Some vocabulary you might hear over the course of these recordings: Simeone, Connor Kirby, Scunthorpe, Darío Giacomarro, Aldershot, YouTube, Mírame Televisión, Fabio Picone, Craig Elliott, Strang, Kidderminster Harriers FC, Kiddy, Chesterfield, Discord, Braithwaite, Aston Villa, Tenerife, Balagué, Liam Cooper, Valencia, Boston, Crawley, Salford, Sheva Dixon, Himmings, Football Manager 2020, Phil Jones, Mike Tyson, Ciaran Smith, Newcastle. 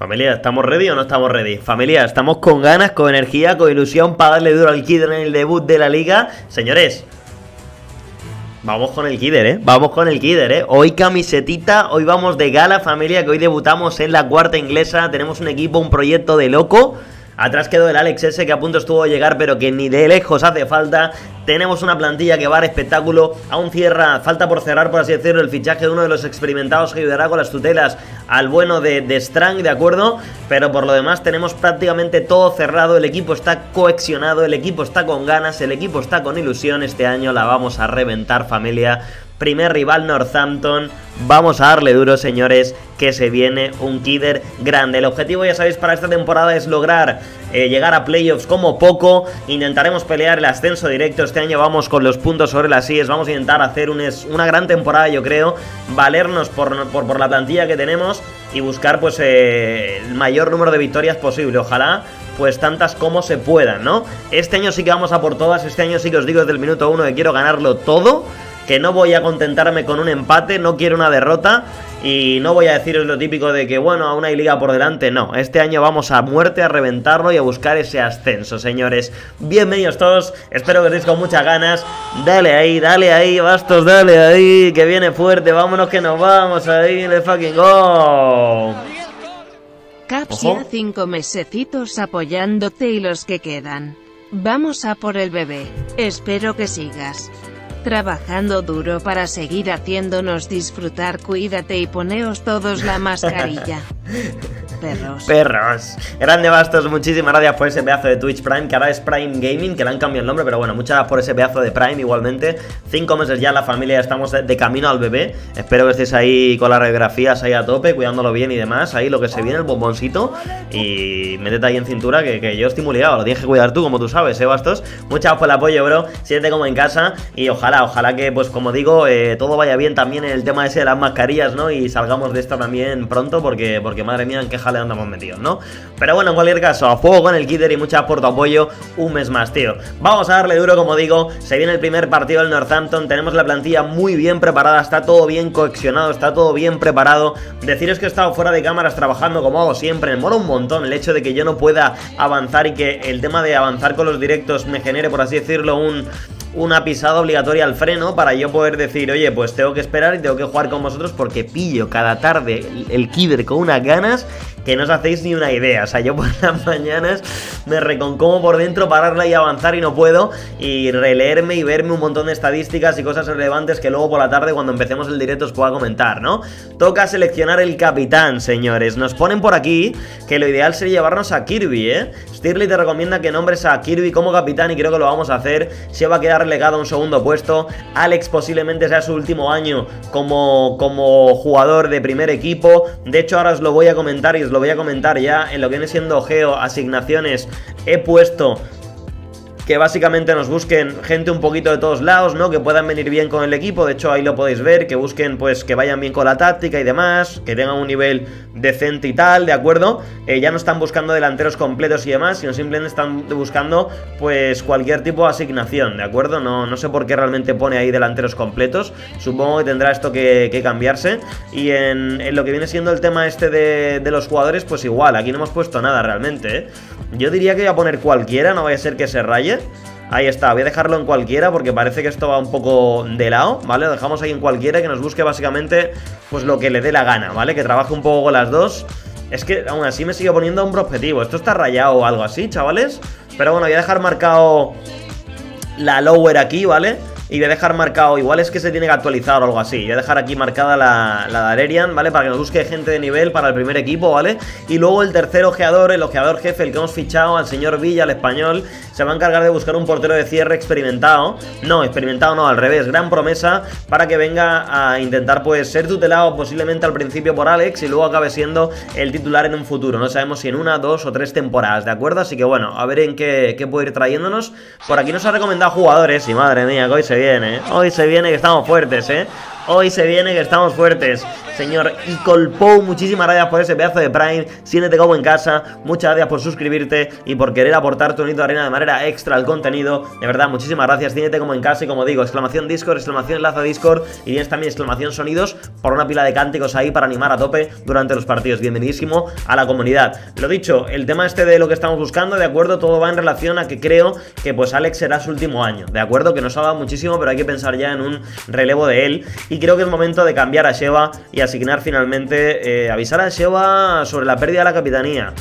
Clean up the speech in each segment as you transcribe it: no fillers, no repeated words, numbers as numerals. Familia, ¿estamos ready o no estamos ready? Familia, estamos con ganas, con energía, con ilusión para darle duro al Kidder en el debut de la Liga. Señores, vamos con el Kidder, ¿eh? Vamos con el Kidder, ¿eh? Hoy camisetita, hoy vamos de gala, familia, que hoy debutamos en la cuarta inglesa. Tenemos un equipo, un proyecto de loco. Atrás quedó el Alex S, que a punto estuvo de llegar, pero que ni de lejos hace falta. Tenemos una plantilla que va a dar espectáculo. Aún cierra, falta por cerrar, por así decirlo, el fichaje de uno de los experimentados que ayudará con las tutelas al bueno de Strang, ¿de acuerdo? Pero por lo demás tenemos prácticamente todo cerrado. El equipo está cohesionado, el equipo está con ganas, el equipo está con ilusión. Este año la vamos a reventar, familia. Primer rival Northampton, vamos a darle duro, señores, que se viene un Kidder grande. El objetivo, ya sabéis, para esta temporada es lograr llegar a playoffs como poco. Intentaremos pelear el ascenso directo. Este año vamos con los puntos sobre las sillas. Vamos a intentar hacer una gran temporada, yo creo. Valernos por la plantilla que tenemos y buscar pues el mayor número de victorias posible. Ojalá pues tantas como se puedan, ¿no? Este año sí que vamos a por todas. Este año sí que os digo desde el minuto 1 que quiero ganarlo todo, que no voy a contentarme con un empate, no quiero una derrota y no voy a deciros lo típico de que, bueno, aún hay liga por delante. No, este año vamos a muerte, a reventarlo y a buscar ese ascenso, señores. Bienvenidos todos, espero que estéis con muchas ganas. Dale ahí, Bastos, dale ahí, que viene fuerte, vámonos que nos vamos, ahí, let's fucking go. Capsia, 5 mesecitos apoyándote y los que quedan. Vamos a por el bebé, espero que sigas trabajando duro para seguir haciéndonos disfrutar. Cuídate y poneos todos la mascarilla. Perros. Perros. Grande Bastos, muchísimas gracias por ese pedazo de Twitch Prime, que ahora es Prime Gaming, que le han cambiado el nombre, pero bueno, muchas gracias por ese pedazo de Prime igualmente. 5 meses ya, la familia, estamos de camino al bebé. Espero que estéis ahí con las radiografías ahí a tope, cuidándolo bien y demás. Ahí lo que se viene, el bomboncito. Y métete ahí en cintura, que yo estoy muy liado. Lo tienes que cuidar tú, como tú sabes, Bastos. Muchas gracias por el apoyo, bro. Siéntete como en casa y ojalá que, pues como digo, todo vaya bien también en el tema ese de las mascarillas, ¿no? Y salgamos de esta también pronto, porque madre mía, en qué jale andamos metidos, ¿no? Pero bueno, en cualquier caso, a fuego con el Kidder y muchas gracias por tu apoyo un mes más, tío. Vamos a darle duro, como digo, se viene el primer partido del Northampton, tenemos la plantilla muy bien preparada, está todo bien cohesionado, está todo bien preparado. Deciros que he estado fuera de cámaras trabajando, como hago siempre, me mola un montón el hecho de que yo no pueda avanzar y que el tema de avanzar con los directos me genere, por así decirlo, una pisada obligatoria al freno para yo poder decir, oye, pues tengo que esperar y tengo que jugar con vosotros, porque pillo cada tarde el Kidder con unas ganas que no os hacéis ni una idea. O sea, yo por las mañanas me reconcomo por dentro, pararla y avanzar, y no puedo, y releerme y verme un montón de estadísticas y cosas relevantes que luego por la tarde, cuando empecemos el directo, os pueda comentar, ¿no? Toca seleccionar el capitán, señores. Nos ponen por aquí que lo ideal sería llevarnos a Kirby, ¿eh? Stirley te recomienda que nombres a Kirby como capitán y creo que lo vamos a hacer. Se va a quedar relegado a un segundo puesto. Alex posiblemente sea su último año como jugador de primer equipo. De hecho, ahora os lo voy a comentar y os lo voy a comentar ya en lo que viene siendo geo, asignaciones. He puesto que básicamente nos busquen gente un poquito de todos lados, ¿no? Que puedan venir bien con el equipo. De hecho, ahí lo podéis ver, que busquen, pues, que vayan bien con la táctica y demás, que tengan un nivel decente y tal, ¿de acuerdo? Ya no están buscando delanteros completos y demás, sino simplemente están buscando, pues, cualquier tipo de asignación, ¿de acuerdo? No sé por qué realmente pone ahí delanteros completos. Supongo que tendrá esto que cambiarse. Y en lo que viene siendo el tema este de los jugadores, pues igual, aquí no hemos puesto nada realmente, ¿eh? Yo diría que voy a poner cualquiera, no vaya a ser que se raye. Ahí está, voy a dejarlo en cualquiera porque parece que esto va un poco de lado, ¿vale? Lo dejamos ahí en cualquiera, que nos busque básicamente pues lo que le dé la gana, ¿vale? Que trabaje un poco con las dos. Es que aún así me sigue poniendo hombro objetivo. Esto está rayado o algo así, chavales. Pero bueno, voy a dejar marcado la lower aquí, ¿vale? Y voy a dejar marcado, igual es que se tiene que actualizar o algo así. Voy a dejar aquí marcada la Darerian, ¿vale? Para que nos busque gente de nivel para el primer equipo, ¿vale? Y luego el tercer ojeador, el ojeador jefe, el que hemos fichado, al señor Villa, al español, se va a encargar de buscar un portero de cierre experimentado no, al revés, gran promesa, para que venga a intentar, pues, ser tutelado posiblemente al principio por Alex y luego acabe siendo el titular en un futuro. No sabemos si en 1, 2 o 3 temporadas, ¿de acuerdo? Así que bueno, a ver en qué puede ir trayéndonos. Por aquí nos ha recomendado jugadores y madre mía, que hoy se viene, que estamos fuertes, Hoy se viene que estamos fuertes, señor Icolpou. Muchísimas gracias por ese pedazo de Prime. Siéntete como en casa. Muchas gracias por suscribirte y por querer aportar tu granito de arena de manera extra al contenido. De verdad, muchísimas gracias. Siéntete como en casa. Y como digo, exclamación Discord, exclamación enlaza Discord. Y tienes también exclamación sonidos por una pila de cánticos ahí para animar a tope durante los partidos. Bienvenidísimo a la comunidad. Lo dicho, el tema este de lo que estamos buscando, de acuerdo, todo va en relación a que creo que pues Alex será su último año. De acuerdo, que nos ha dado muchísimo, pero hay que pensar ya en un relevo de él. Y creo que es momento de cambiar a Sheva y asignar finalmente, avisar a Sheva sobre la pérdida de la capitanía.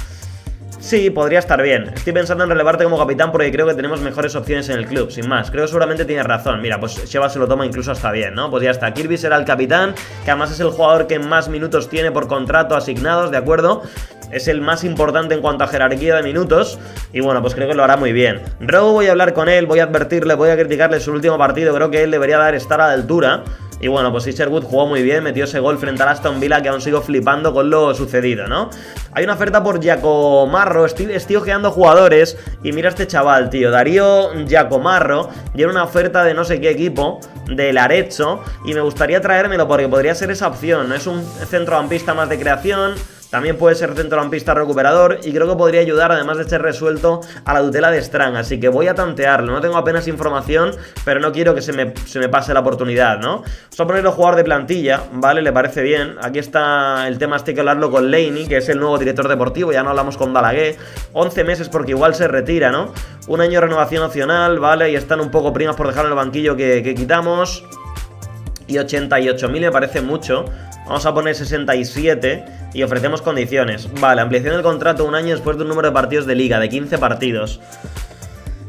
Sí, podría estar bien. Estoy pensando en relevarte como capitán porque creo que tenemos mejores opciones en el club, sin más. Creo que seguramente tienes razón. Mira, pues Sheva se lo toma incluso hasta bien, ¿no? Pues ya está, Kirby será el capitán, que además es el jugador que más minutos tiene por contrato asignados, ¿de acuerdo? Es el más importante en cuanto a jerarquía de minutos. Y bueno, pues creo que lo hará muy bien. Rowe, voy a hablar con él, voy a advertirle, voy a criticarle su último partido. Creo que él debería estar a la altura. Y bueno, pues Isherwood jugó muy bien, metió ese gol frente al Aston Villa, que aún sigo flipando con lo sucedido, ¿no? Hay una oferta por Giacomarro, estoy ojeando jugadores y mira a este chaval, tío, Darío Giacomarro, y era una oferta de no sé qué equipo, del Arezzo, y me gustaría traérmelo porque podría ser esa opción, ¿no? Es un centrocampista más de creación. También puede ser centrocampista recuperador y creo que podría ayudar, además de ser resuelto, a la tutela de Strang. Así que voy a tantearlo. No tengo apenas información, pero no quiero que se me pase la oportunidad, ¿no? Vamos a ponerlo jugador de plantilla, ¿vale? Le parece bien. Aquí está el tema, este que hablarlo con Leini, que es el nuevo director deportivo. Ya no hablamos con Balagué. 11 meses porque igual se retira, ¿no? Un año de renovación opcional, ¿vale? Y están un poco primas por dejarlo en el banquillo que quitamos. Y 88.000 me parece mucho. Vamos a poner 67 y ofrecemos condiciones. Vale, ampliación del contrato un año después de un número de partidos de liga, de 15 partidos.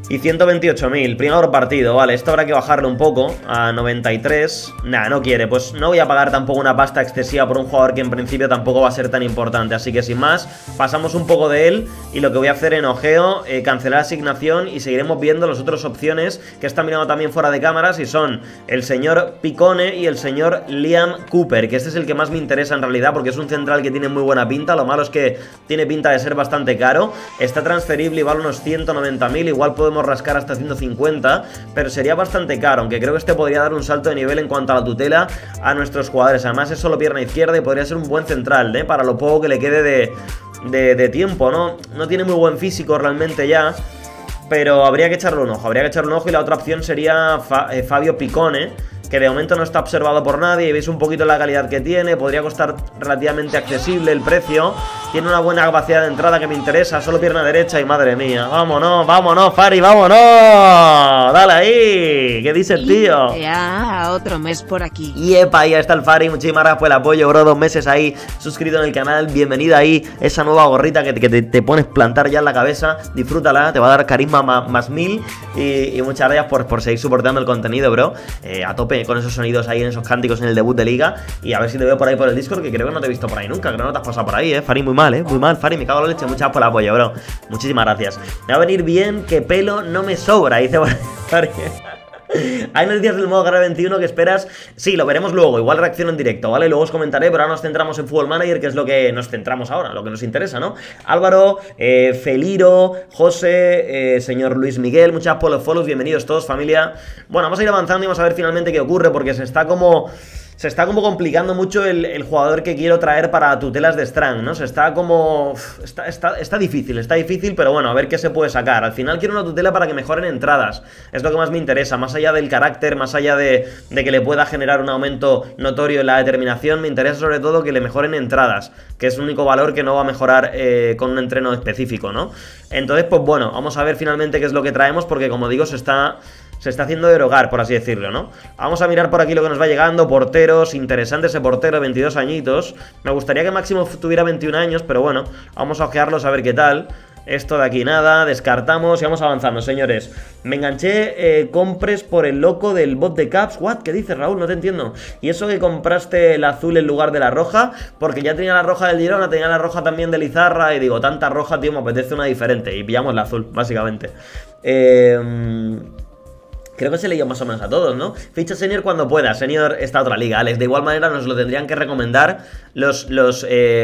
Y 128.000, primer partido, vale, esto habrá que bajarlo un poco, a 93. Nah, no quiere, pues no voy a pagar tampoco una pasta excesiva por un jugador que en principio tampoco va a ser tan importante. Así que sin más, pasamos un poco de él y lo que voy a hacer en ojeo, cancelar asignación y seguiremos viendo las otras opciones que están mirando también fuera de cámaras y son el señor Picone y el señor Liam Cooper, que este es el que más me interesa en realidad porque es un central que tiene muy buena pinta, lo malo es que tiene pinta de ser bastante caro, está transferible y vale unos 190.000, igual podemos rascar hasta 150, pero sería bastante caro, aunque creo que este podría dar un salto de nivel en cuanto a la tutela a nuestros jugadores. Además es solo pierna izquierda y podría ser un buen central, ¿eh? Para lo poco que le quede de tiempo, ¿no? No tiene muy buen físico realmente ya, pero habría que echarle un ojo, y la otra opción sería Fabio Picone, que de momento no está observado por nadie y veis un poquito la calidad que tiene, podría costar relativamente accesible el precio, tiene una buena capacidad de entrada que me interesa, solo pierna derecha y madre mía, vámonos, vámonos Fari, vámonos, dale ahí, ¿qué dices tío? Ya, otro mes por aquí. Y epa, ahí está el Fari, muchísimas gracias por el apoyo, bro, 2 meses ahí, suscrito en el canal, bienvenida ahí, esa nueva gorrita que te pones plantar ya en la cabeza, disfrútala, te va a dar carisma más 1000 y muchas gracias por seguir soportando el contenido, bro, a tope con esos sonidos ahí en esos cánticos en el debut de liga. Y a ver si te veo por ahí por el Discord, que creo que no te he visto por ahí nunca, creo que no te has pasado por ahí, Fari, muy mal, muy mal, Fari, me cago en la leche. Muchas gracias por el apoyo, bro, muchísimas gracias. Me va a venir bien, que pelo no me sobra, dice Fari. Hay noticias del modo Guerra 21 que esperas. Sí, lo veremos luego, igual reacciono en directo, ¿vale? Luego os comentaré, pero ahora nos centramos en Football Manager, que es lo que nos centramos ahora, lo que nos interesa, ¿no? Álvaro, Feliro, José, señor Luis Miguel, muchas por los follows, bienvenidos todos, familia. Bueno, vamos a ir avanzando y vamos a ver finalmente qué ocurre, porque se está como complicando mucho el jugador que quiero traer para tutelas de Strang, ¿no? Está difícil, pero bueno, a ver qué se puede sacar. Al final quiero una tutela para que mejoren entradas. Es lo que más me interesa, más allá del carácter, más allá de que le pueda generar un aumento notorio en la determinación, me interesa sobre todo que le mejoren entradas, que es el único valor que no va a mejorar con un entreno específico, ¿no? Entonces, pues bueno, vamos a ver finalmente qué es lo que traemos, porque como digo, se está haciendo derogar, por así decirlo, ¿no? Vamos a mirar por aquí lo que nos va llegando, porteros, interesante ese portero, 22 añitos, me gustaría que máximo tuviera 21 años, pero bueno, vamos a ojearlos a ver qué tal. Esto de aquí nada, descartamos y vamos avanzando, señores. Me enganché, compres por el loco del bot de Caps. ¿What? ¿Qué dices, Raúl? No te entiendo. ¿Y eso que compraste el azul en lugar de la roja? Porque ya tenía la roja del Girona, tenía la roja también de Lizarra y digo, tanta roja, tío, me apetece una diferente. Y pillamos la azul, básicamente. creo que se leía más o menos a todos, ¿no? Ficha senior cuando pueda, senior está otra liga, Alex. De igual manera nos lo tendrían que recomendar los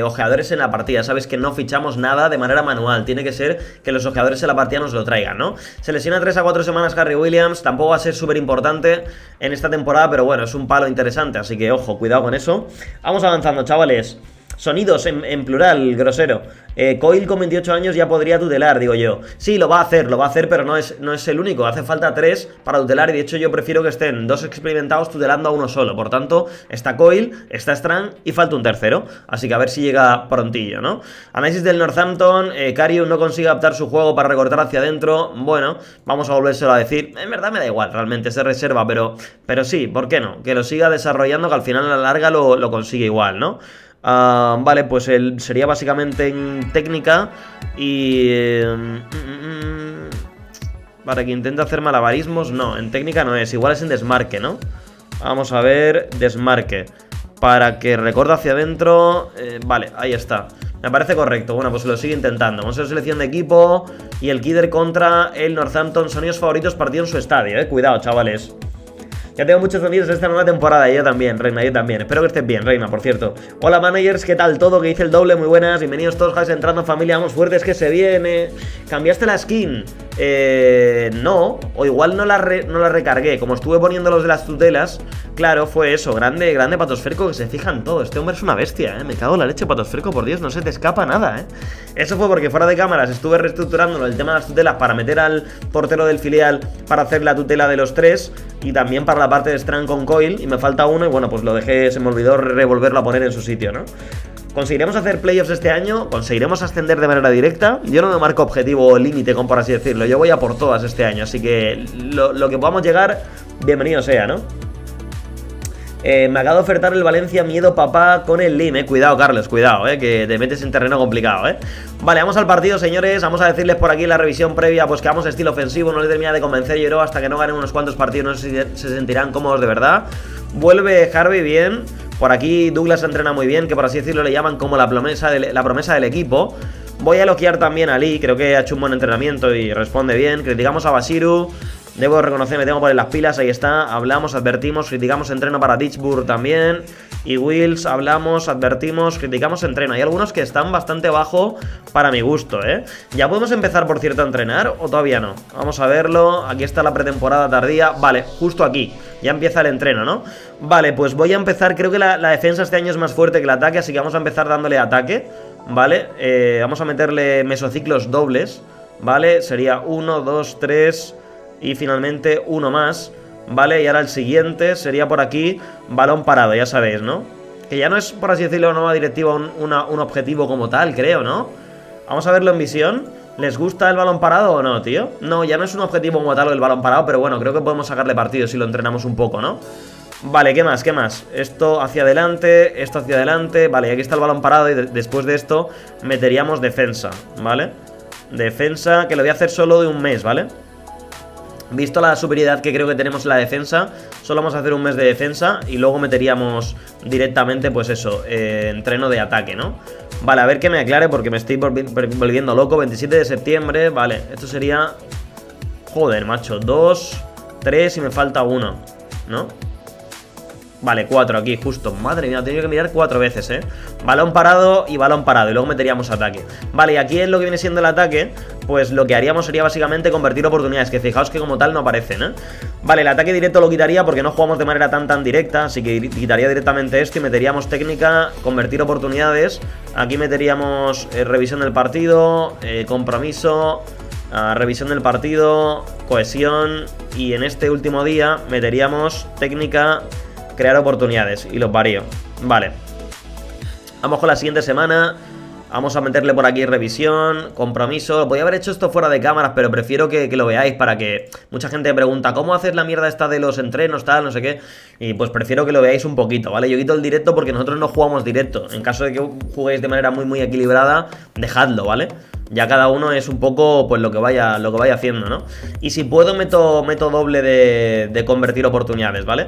ojeadores en la partida. Sabes que no fichamos nada de manera manual, tiene que ser que los ojeadores en la partida nos lo traigan, ¿no? Se lesiona 3 a 4 semanas Harry Williams, tampoco va a ser súper importante en esta temporada, pero bueno, es un palo interesante, así que ojo, cuidado con eso. Vamos avanzando, chavales. Sonidos en plural, grosero. Coil con 28 años ya podría tutelar, digo yo. Sí, lo va a hacer, pero no es el único. Hace falta 3 para tutelar y de hecho yo prefiero que estén 2 experimentados tutelando a uno solo. Por tanto, está Coil, está Strand y falta un tercero. Así que a ver si llega prontillo, ¿no? Análisis del Northampton. Karius no consigue adaptar su juego para recortar hacia adentro. Bueno, vamos a volvérselo a decir. En verdad me da igual, realmente se reserva, pero sí, ¿por qué no? Que lo siga desarrollando, que al final a la larga lo consigue igual, ¿no? Vale, pues él sería básicamente en técnica y... para que intente hacer malabarismos, no, en técnica no es, igual es en desmarque, ¿no? Vamos a ver, desmarque, para que recorte hacia adentro, vale, ahí está. Me parece correcto, bueno, pues lo sigue intentando. Vamos a la selección de equipo y el Kidder contra el Northampton, sonidos favoritos partido en su estadio, cuidado, chavales. Ya tengo muchos sonidos esta nueva temporada. Y yo también, Reina, yo también. Espero que estés bien, Reina, por cierto. Hola, managers, ¿qué tal todo? Que hice el doble, muy buenas. Bienvenidos todos, Jax, entrando en familia. Vamos fuertes, que se viene. ¿Cambiaste la skin? No. O igual no la recargué. Como estuve poniendo los de las tutelas, claro, fue eso. Grande, grande Patosferco, que se fijan todo. Este hombre es una bestia, ¿eh? Me cago en la leche, Patosferco, por Dios, no se te escapa nada, ¿eh? Eso fue porque fuera de cámaras estuve reestructurándolo el tema de las tutelas para meter al portero del filial para hacer la tutela de los 3 y también para la parte de Strand con Coil y me falta uno y bueno, pues lo dejé, se me olvidó revolverlo a poner en su sitio, ¿no? ¿Conseguiremos hacer playoffs este año? ¿Conseguiremos ascender de manera directa? Yo no me marco objetivo o límite, como por así decirlo, yo voy a por todas este año, así que lo que podamos llegar, bienvenido sea, ¿no? Me acaba de ofertar el Valencia miedo papá con el Lim, Cuidado, Carlos, cuidado, que te metes en terreno complicado, Vale, vamos al partido, señores. Vamos a decirles por aquí la revisión previa, pues que vamos a estilo ofensivo. No les termina de convencer, yo creo, hasta que no ganen unos cuantos partidos. No sé si se sentirán cómodos de verdad. Vuelve Harvey bien. Por aquí Douglas entrena muy bien, que por así decirlo le llaman como la promesa del equipo. Voy a elogiar también a Lee, creo que ha hecho un buen entrenamiento y responde bien. Criticamos a Bashiru. Debo reconocer, me tengo que poner las pilas, ahí está. Hablamos, advertimos, criticamos, entreno para Ditchburg también. Y Wills, hablamos, advertimos, criticamos, entreno. Hay algunos que están bastante bajo para mi gusto, ¿eh? ¿Ya podemos empezar, por cierto, a entrenar o todavía no? Vamos a verlo. Aquí está la pretemporada tardía. Vale, justo aquí. Ya empieza el entreno, ¿no? Vale, pues voy a empezar. Creo que la defensa este año es más fuerte que el ataque, así que vamos a empezar dándole ataque. Vale, vamos a meterle mesociclos dobles. Vale, sería 1, 2, 3... y finalmente uno más, ¿vale? Y ahora el siguiente sería por aquí, balón parado, ya sabéis, ¿no? Que ya no es, por así decirlo, una nueva directiva, un objetivo como tal, creo, ¿no? Vamos a verlo en visión. ¿Les gusta el balón parado o no, tío? No, ya no es un objetivo como tal el balón parado, pero bueno, creo que podemos sacarle partido si lo entrenamos un poco, ¿no? Vale, ¿qué más? ¿Qué más? Esto hacia adelante, vale, aquí está el balón parado y después de esto meteríamos defensa, ¿vale? Defensa, que lo voy a hacer solo de un mes, ¿vale? Visto la superioridad que creo que tenemos en la defensa, solo vamos a hacer un mes de defensa y luego meteríamos directamente, pues eso, entreno de ataque, ¿no? Vale, a ver que me aclare porque me estoy volviendo loco. 27 de septiembre, vale, esto sería... Joder, macho, 2, 3 y me falta 1, ¿no? Vale, 4 aquí, justo. Madre mía, he tenido que mirar 4 veces, balón parado, y luego meteríamos ataque. Vale, y aquí es lo que viene siendo el ataque. Pues lo que haríamos sería básicamente convertir oportunidades, que fijaos que como tal no aparecen, Vale, el ataque directo lo quitaría porque no jugamos de manera tan directa, así que quitaría directamente esto y meteríamos técnica, convertir oportunidades. Aquí meteríamos revisión del partido, compromiso, revisión del partido, cohesión, y en este último día meteríamos técnica, crear oportunidades, y los varío. Vale, vamos con la siguiente semana. Vamos a meterle por aquí revisión, compromiso. Podría haber hecho esto fuera de cámaras, pero prefiero que lo veáis para que... Mucha gente pregunta, ¿cómo haces la mierda esta de los entrenos, tal, no sé qué? Y pues prefiero que lo veáis un poquito, ¿vale? Yo quito el directo porque nosotros no jugamos directo. En caso de que juguéis de manera muy, muy equilibrada, dejadlo, ¿vale? Ya cada uno es un poco, pues, lo que vaya haciendo, ¿no? Y si puedo, meto doble de convertir oportunidades, ¿vale?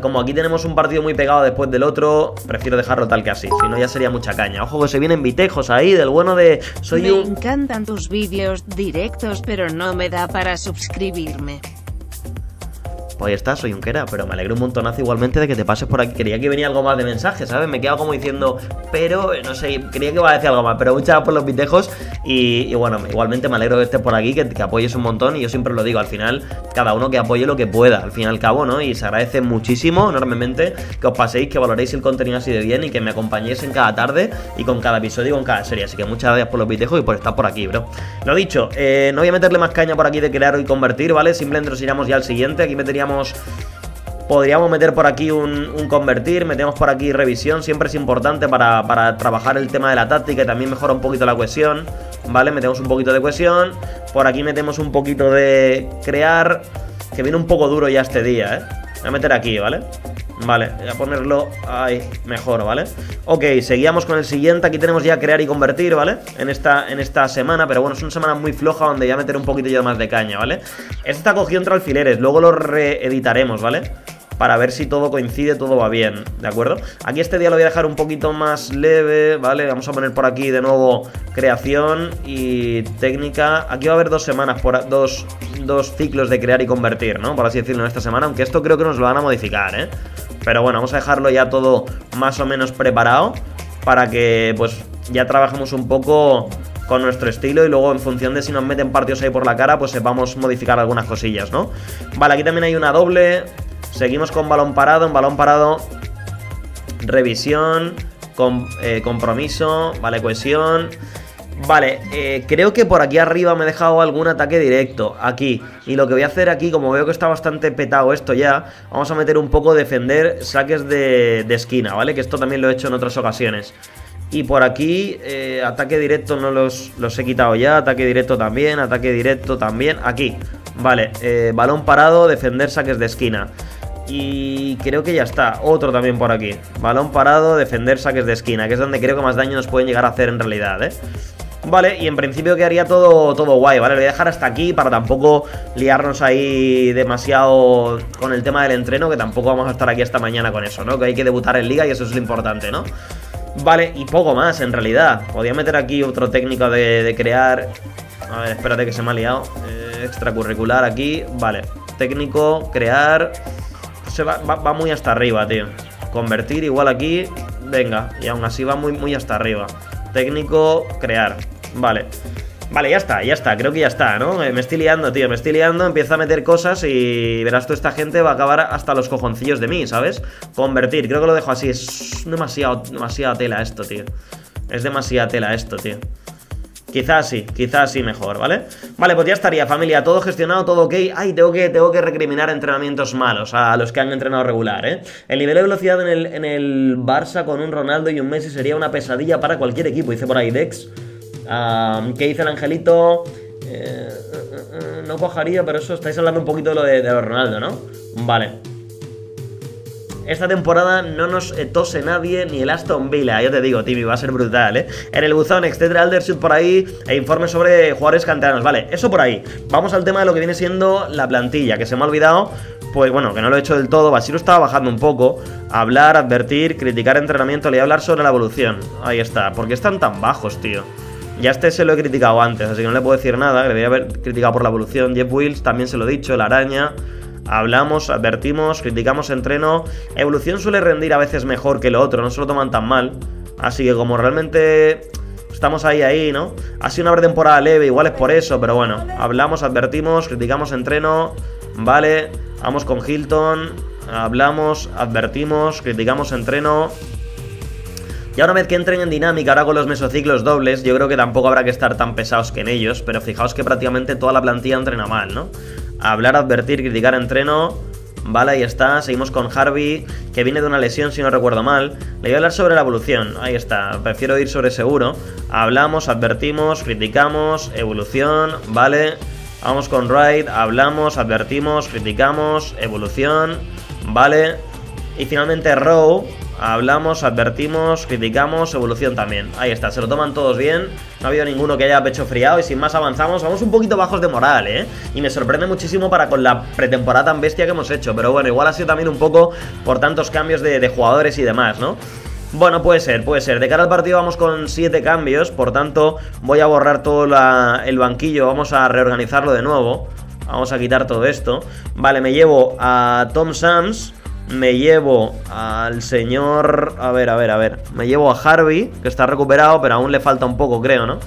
Como aquí tenemos un partido muy pegado después del otro, prefiero dejarlo tal que así. Si no, ya sería mucha caña. Ojo, que se vienen vitejos ahí, del bueno de... Me encantan tus vídeos directos, pero no me da para suscribirme. Pues ahí está, soy un quera, pero me alegro un montonazo igualmente de que te pases por aquí. Quería que venía algo más de mensaje, ¿sabes? Me he quedado como diciendo, pero no sé, creía que iba a decir algo más, pero muchas gracias por los pitejos y bueno, igualmente me alegro que estés por aquí, que apoyes un montón y yo siempre lo digo, al final, cada uno que apoye lo que pueda, al fin y al cabo, ¿no? Y se agradece muchísimo, enormemente, que os paséis, que valoréis el contenido así de bien y que me acompañéis en cada tarde y con cada episodio y con cada serie. Así que muchas gracias por los pitejos y por estar por aquí, bro. Lo dicho, no voy a meterle más caña por aquí de crear y convertir, ¿vale? Simplemente nos iremos ya al siguiente, aquí meteríamos... Podríamos meter por aquí un convertir, metemos por aquí revisión, siempre es importante para trabajar el tema de la táctica y también mejora un poquito la cohesión, ¿vale? Metemos un poquito de cohesión, por aquí metemos un poquito de crear, que viene un poco duro ya este día, ¿eh? Voy a meter aquí, ¿vale? Vale, voy a ponerlo ahí, mejor, ¿vale? Ok, seguíamos con el siguiente, aquí tenemos ya crear y convertir, ¿vale? En esta semana, pero bueno, es una semana muy floja donde ya meter un poquito más de caña, ¿vale? Este está cogido entre alfileres, luego lo reeditaremos, ¿vale? Para ver si todo coincide, todo va bien, ¿de acuerdo? Aquí este día lo voy a dejar un poquito más leve, ¿vale? Vamos a poner por aquí de nuevo creación y técnica. Aquí va a haber dos semanas, dos ciclos de crear y convertir, ¿no? Por así decirlo, en esta semana, aunque esto creo que nos lo van a modificar, ¿eh? Pero bueno, vamos a dejarlo ya todo más o menos preparado para que, pues, ya trabajemos un poco... con nuestro estilo y luego en función de si nos meten partidos ahí por la cara, pues sepamos modificar algunas cosillas, ¿no? Vale, aquí también hay una doble, seguimos con balón parado, en balón parado revisión, compromiso, vale, cohesión... Vale, creo que por aquí arriba me he dejado algún ataque directo, aquí. Y lo que voy a hacer aquí, como veo que está bastante petado esto ya, vamos a meter un poco defender saques de esquina, ¿vale? Que esto también lo he hecho en otras ocasiones. Y por aquí, ataque directo no los he quitado ya, ataque directo también, aquí. Vale, balón parado, defender saques de esquina. Y creo que ya está, otro también por aquí. Balón parado, defender saques de esquina, que es donde creo que más daño nos pueden llegar a hacer en realidad, ¿eh? Vale, y en principio quedaría todo guay, ¿vale? Lo voy a dejar hasta aquí para tampoco liarnos ahí demasiado con el tema del entreno, que tampoco vamos a estar aquí hasta mañana con eso, ¿no? Que hay que debutar en Liga y eso es lo importante, ¿no? Vale, y poco más en realidad. Podría meter aquí otro técnico de crear... A ver, espérate que se me ha liado. Extracurricular aquí, vale. Técnico, crear... Se va muy hasta arriba, tío. Convertir igual aquí, venga. Y aún así va muy hasta arriba. Técnico, crear. Vale. Vale, ya está. Creo que ya está, ¿no? Me estoy liando, tío. Me estoy liando. Empieza a meter cosas y verás tú, esta gente va a acabar hasta los cojoncillos de mí, ¿sabes? Convertir. Creo que lo dejo así. Es demasiada tela esto, tío. Es demasiada tela esto, tío. Quizás sí mejor, ¿vale? Vale, pues ya estaría, familia, todo gestionado, todo ok. Ay, tengo que recriminar entrenamientos malos a los que han entrenado regular, ¿eh? El nivel de velocidad en el Barça con un Ronaldo y un Messi sería una pesadilla para cualquier equipo, dice por ahí Dex. ¿Qué dice el Angelito? No cojaría, pero eso estáis hablando un poquito de lo Ronaldo, ¿no? Vale. Esta temporada no nos tose nadie ni el Aston Villa, yo te digo, Timmy, va a ser brutal, ¿eh? En el buzón, etcétera, Aldershot por ahí, e informes sobre jugadores canteranos, vale, eso por ahí. Vamos al tema de lo que viene siendo la plantilla, que se me ha olvidado, pues bueno, que no lo he hecho del todo, Basilo estaba bajando un poco, hablar, advertir, criticar entrenamiento, le voy a hablar sobre la evolución, ahí está, porque están tan bajos, tío. Ya este se lo he criticado antes, así que no le puedo decir nada, le voy a haber criticado por la evolución, Jeff Wills también se lo he dicho, la araña... Hablamos, advertimos, criticamos entreno. Evolución suele rendir a veces mejor que lo otro, no se lo toman tan mal. Así que como realmente estamos ahí, ¿no? Ha sido una pretemporada leve, igual es por eso, pero bueno. Hablamos, advertimos, criticamos entreno. Vale, vamos con Hilton. Hablamos, advertimos, criticamos entreno. Ya una vez que entren en dinámica, ahora con los mesociclos dobles, yo creo que tampoco habrá que estar tan pesados que en ellos. Pero fijaos que prácticamente toda la plantilla entrena mal, ¿no? Hablar, advertir, criticar entreno. Vale, ahí está, seguimos con Harvey, que viene de una lesión si no recuerdo mal. Le voy a hablar sobre la evolución, ahí está, prefiero ir sobre seguro. Hablamos, advertimos, criticamos, evolución, vale. Vamos con Wright, hablamos, advertimos, criticamos, evolución, vale. Y finalmente Rowe, hablamos, advertimos, criticamos, evolución también. Ahí está, se lo toman todos bien. No ha habido ninguno que haya pecho friado y sin más avanzamos. Vamos un poquito bajos de moral, ¿eh? Y me sorprende muchísimo para con la pretemporada tan bestia que hemos hecho. Pero bueno, igual ha sido también un poco por tantos cambios de jugadores y demás, ¿no? Bueno, puede ser. De cara al partido vamos con 7 cambios. Por tanto, voy a borrar todo el banquillo. Vamos a reorganizarlo de nuevo. Vamos a quitar todo esto. Vale, me llevo a Tom Sams. Me llevo al señor... A ver. Me llevo a Harvey, que está recuperado, pero aún le falta un poco, creo, ¿no?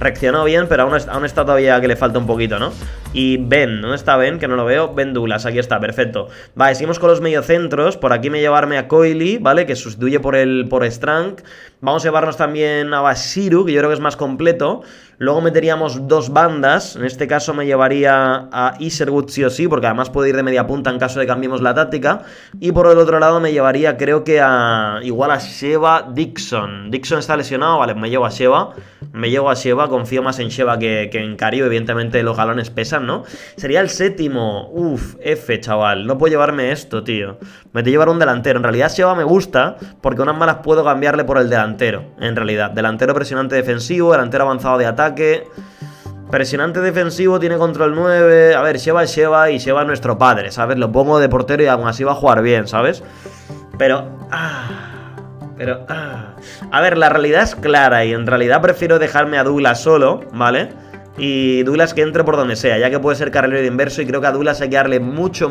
Reaccionó bien, pero aún está todavía que le falta un poquito, ¿no? Y Ben, ¿dónde está Ben? Que no lo veo. Ben Douglas, aquí está, perfecto. Vale, seguimos con los mediocentros. Por aquí me llevarme a Coily, ¿vale? Que sustituye por Strunk. Vamos a llevarnos también a Bashiru, que yo creo que es más completo. Luego meteríamos dos bandas. En este caso me llevaría a Isherwood sí o sí, porque además puede ir de media punta en caso de cambiemos la táctica. Y por el otro lado me llevaría, creo que a... igual a Sheva Dixon. Dixon está lesionado, vale, me llevo a Sheva. Confío más en Sheva que en Cario. Evidentemente los galones pesan, ¿no? Sería el séptimo. Uf, F, chaval. No puedo llevarme esto, tío. Me te llevar un delantero. En realidad Sheva me gusta porque unas malas puedo cambiarle por el delantero. En realidad, delantero presionante defensivo, delantero avanzado de ataque. Presionante defensivo, tiene control 9. A ver, Sheva es nuestro padre, ¿sabes? Lo pongo de portero y aún así va a jugar bien, ¿sabes? Pero a ver, la realidad es clara y en realidad prefiero dejarme a Douglas solo, ¿vale? Y Douglas que entre por donde sea, ya que puede ser carrilero inverso. Y creo que a Douglas hay que darle mucho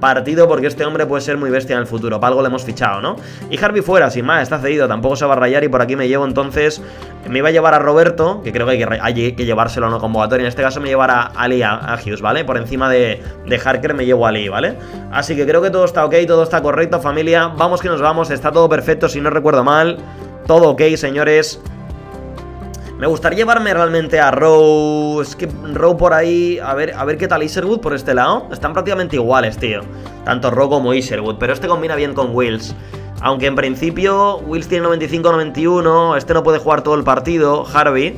partido, porque este hombre puede ser muy bestia en el futuro. Para algo le hemos fichado, ¿no? Y Harvey fuera, sin más, está cedido, tampoco se va a rayar. Y por aquí me llevo entonces, me iba a llevar a Roberto, que creo que hay que llevárselo a una convocatoria. En este caso me llevará a Ali Hughes, ¿vale? Por encima de Harker me llevo a Ali, ¿vale? Así que creo que todo está ok, todo está correcto, familia. Vamos que nos vamos, está todo perfecto, si no recuerdo mal. Todo ok, señores. Me gustaría llevarme realmente a Rowe. Es que Rowe por ahí... A ver qué tal Isherwood por este lado. Están prácticamente iguales, tío. Tanto Rowe como Isherwood. Pero este combina bien con Wills. Aunque en principio Wills tiene 95-91. Este no puede jugar todo el partido. Harvey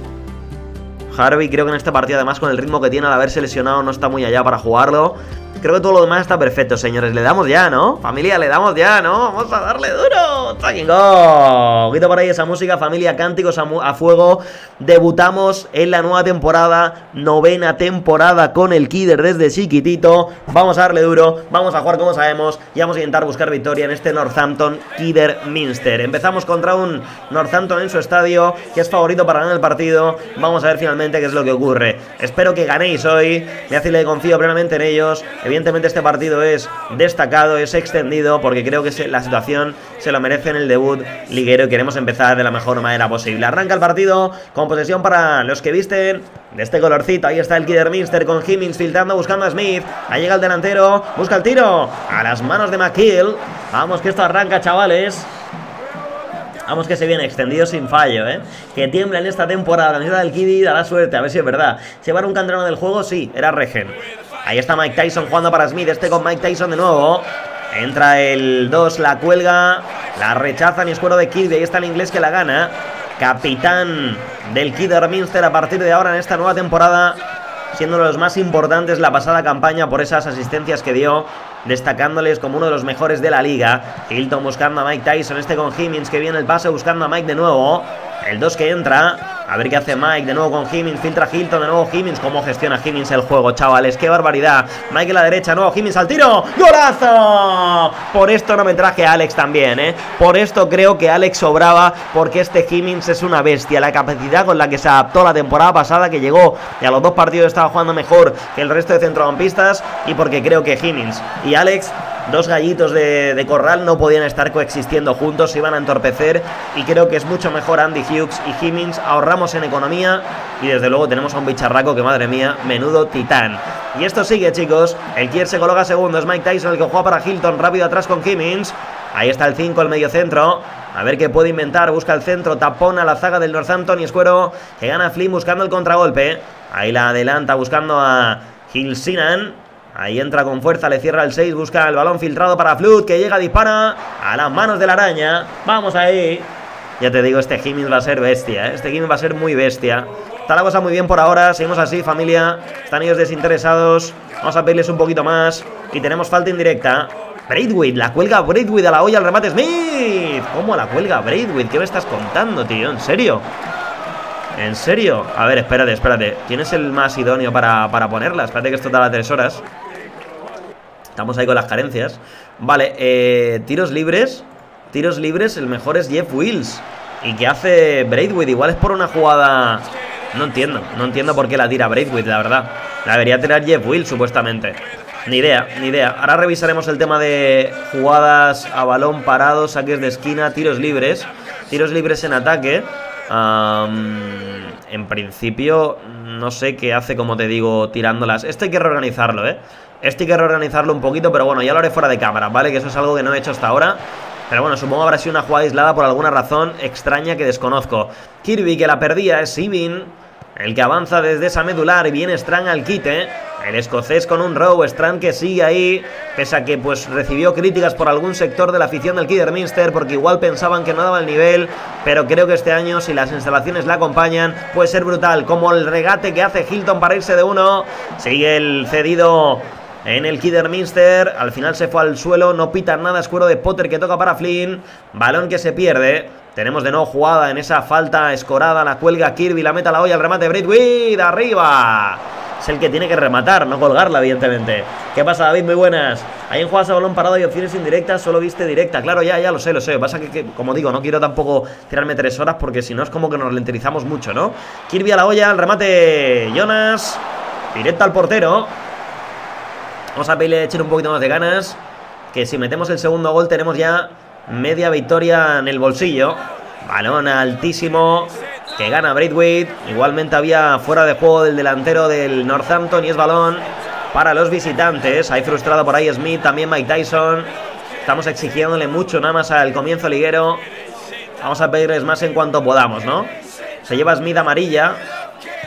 creo que en esta partida, además con el ritmo que tiene al haberse lesionado, no está muy allá para jugarlo. Creo que todo lo demás está perfecto, señores. Le damos ya, ¿no? Familia, le damos ya, ¿no? Vamos a darle duro. ¡Tracking go! Quito por ahí esa música, familia. Cánticos a fuego. Debutamos en la nueva temporada. 9ª temporada con el Kidder desde chiquitito. Vamos a darle duro. Vamos a jugar como sabemos. Y vamos a intentar buscar victoria en este Northampton Kidderminster. Empezamos contra un Northampton en su estadio, que es favorito para ganar el partido. Vamos a ver finalmente qué es lo que ocurre. Espero que ganéis hoy. Me hace le confío plenamente en ellos. Evidentemente este partido es destacado, es extendido, porque creo que la situación se lo merece en el debut liguero y queremos empezar de la mejor manera posible. Arranca el partido con posesión para los que visten de este colorcito. Ahí está el Kidderminster con Himmings filtrando, buscando a Smith. Ahí llega el delantero, busca el tiro a las manos de McKill. Vamos que esto arranca, chavales. Vamos que se viene extendido sin fallo, ¿eh? Que tiembla en esta temporada. La camiseta del Kiddy dará suerte, a ver si es verdad. ¿Llevar un canterano del juego? Sí, era Regen. Ahí está Mike Tyson jugando para Smith. Este con Mike Tyson de nuevo. Entra el 2, la cuelga. La rechazan y es cuero de Kiddy. Ahí está el inglés que la gana. Capitán del Kidderminster a partir de ahora en esta nueva temporada. Siendo uno de los más importantes la pasada campaña por esas asistencias que dio, destacándoles como uno de los mejores de la liga. Hilton buscando a Mike Tyson, este con Himmings, que viene el pase buscando a Mike de nuevo. El 2 que entra, a ver qué hace Mike de nuevo con Himmings, filtra Hilton, de nuevo Himmings. Cómo gestiona Himmings el juego, chavales, qué barbaridad. Mike a la derecha, nuevo Himmings al tiro, ¡golazo! Por esto no me traje a Alex también, ¿eh? Por esto creo que Alex sobraba, porque este Himmings es una bestia. La capacidad con la que se adaptó la temporada pasada, que llegó y a los dos partidos estaba jugando mejor que el resto de centrocampistas, y porque creo que Himmings y Alex, dos gallitos de corral, no podían estar coexistiendo juntos, se iban a entorpecer, y creo que es mucho mejor Andy Hughes y Himmings. Ahorramos en economía y desde luego tenemos a un bicharraco que, madre mía, menudo titán. Y esto sigue, chicos. El Kier se coloca segundo, es Mike Tyson el que juega para Hilton, rápido atrás con Himmings. Ahí está el 5, el medio centro. A ver qué puede inventar, busca el centro, tapón a la zaga del Northampton y escuero que gana Flynn buscando el contragolpe. Ahí la adelanta buscando a Hilsinan. Ahí entra con fuerza, le cierra el 6, busca el balón filtrado para Flood, que llega, dispara a las manos de la araña. Vamos ahí. Ya te digo, este Himmings va a ser bestia, ¿eh? Este Himmings va a ser muy bestia. Está la cosa muy bien por ahora, seguimos así, familia. Están ellos desinteresados. Vamos a pedirles un poquito más. Y tenemos falta indirecta. Braithwaite, la cuelga Braithwaite a la olla, el remate Smith. ¿Cómo la cuelga Braithwaite? ¿Qué me estás contando, tío? ¿En serio? ¿En serio? A ver, espérate. ¿Quién es el más idóneo para ponerla? Espérate que esto tarda 3 horas. Estamos ahí con las carencias. Vale, tiros libres. Tiros libres, el mejor es Jeff Wills. ¿Y qué hace Braithwaite? Igual es por una jugada No entiendo por qué la tira Braithwaite, la verdad. La debería tener Jeff Will, supuestamente. Ni idea. Ahora revisaremos el tema de jugadas a balón parado, saques de esquina, tiros libres en ataque. En principio, no sé qué hace, como te digo, tirándolas. Este hay que reorganizarlo, ¿eh? Este hay que reorganizarlo un poquito, pero bueno, ya lo haré fuera de cámara, ¿vale? Que eso es algo que no he hecho hasta ahora. Pero bueno, supongo habrá sido una jugada aislada por alguna razón extraña que desconozco. Kirby, que la perdía, es Ibin el que avanza desde esa medular y viene Strand al quite. El escocés con un row, Strand que sigue ahí, pese a que pues recibió críticas por algún sector de la afición del Kidderminster, porque igual pensaban que no daba el nivel, pero creo que este año, si las instalaciones la acompañan, puede ser brutal, como el regate que hace Hilton para irse de uno. Sigue el cedido en el Kidderminster, al final se fue al suelo, no pitan nada, escuero de Potter que toca para Flynn, balón que se pierde. Tenemos de nuevo jugada en esa falta escorada, la cuelga Kirby, la meta a la olla, el remate de Braithwaite, arriba. Es el que tiene que rematar, no colgarla, evidentemente. ¿Qué pasa, David? Muy buenas. Hay en jugadas a balón parado y opciones indirectas, solo viste directa. Claro, ya lo sé. Pasa que, como digo, no quiero tampoco tirarme 3 horas, porque si no es como que nos lenterizamos mucho, ¿no? Kirby a la olla, el remate, Jonas, directa al portero. Vamos a pedirle echar un poquito más de ganas, que si metemos el segundo gol tenemos ya media victoria en el bolsillo. Balón altísimo que gana Braithwaite. Igualmente había fuera de juego del delantero del Northampton y es balón para los visitantes. Ahí frustrado por ahí Smith, también Mike Tyson. Estamos exigiéndole mucho nada más al comienzo liguero. Vamos a pedirles más en cuanto podamos, ¿no? Se lleva Smith amarilla.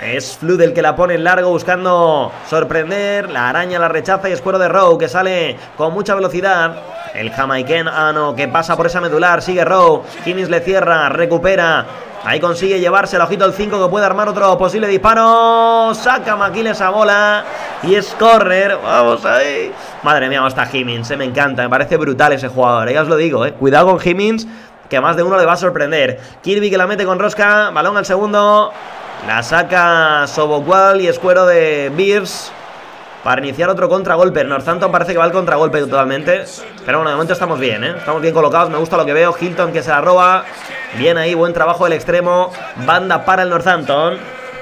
Es Flood el que la pone en largo buscando sorprender. La araña la rechaza y escuero de Rowe, que sale con mucha velocidad. El jamaicano que pasa por esa medular. Sigue Rowe. Kimmins le cierra. Recupera. Ahí consigue llevarse el ojito el 5, que puede armar otro posible disparo. Saca Maquiles esa bola. Y es córner. Vamos ahí. Madre mía, está Kimmins. Me encanta. Me parece brutal ese jugador. Ya os lo digo, ¿eh? Cuidado con Kimmins, que a más de uno le va a sorprender. Kirby que la mete con rosca. Balón al segundo. La saca Sobocual y escuero de Beers para iniciar otro contragolpe. Northampton parece que va al contragolpe totalmente. Pero bueno, de momento estamos bien, ¿eh? Estamos bien colocados, me gusta lo que veo. Hilton que se la roba. Bien ahí, buen trabajo del extremo. Banda para el Northampton.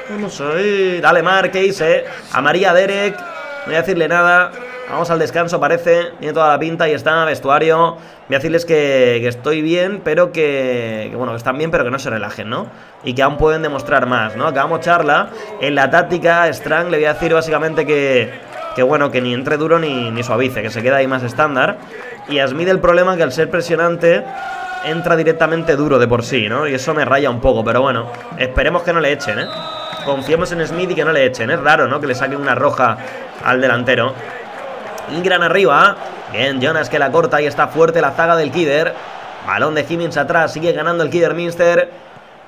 Vamos ahí. Dale, Marquez, ¿eh? A María Derek. No voy a decirle nada. Vamos al descanso, parece. Tiene toda la pinta y está vestuario. Voy a decirles que estoy bien, pero que bueno, que están bien, pero que no se relajen, ¿no? Y que aún pueden demostrar más, ¿no? Acabamos charla. En la táctica, Strang le voy a decir básicamente que bueno, que ni entre duro ni suavice, que se queda ahí más estándar. Y a Smith el problema que al ser presionante entra directamente duro de por sí, ¿no? Y eso me raya un poco, pero bueno, esperemos que no le echen, ¿eh? Confiemos en Smith y que no le echen. Es raro, ¿no? Que le saquen una roja al delantero. Ingram arriba. Bien, Jonas que la corta y está fuerte la zaga del Kidder. Balón de Higgins atrás. Sigue ganando el Kidderminster,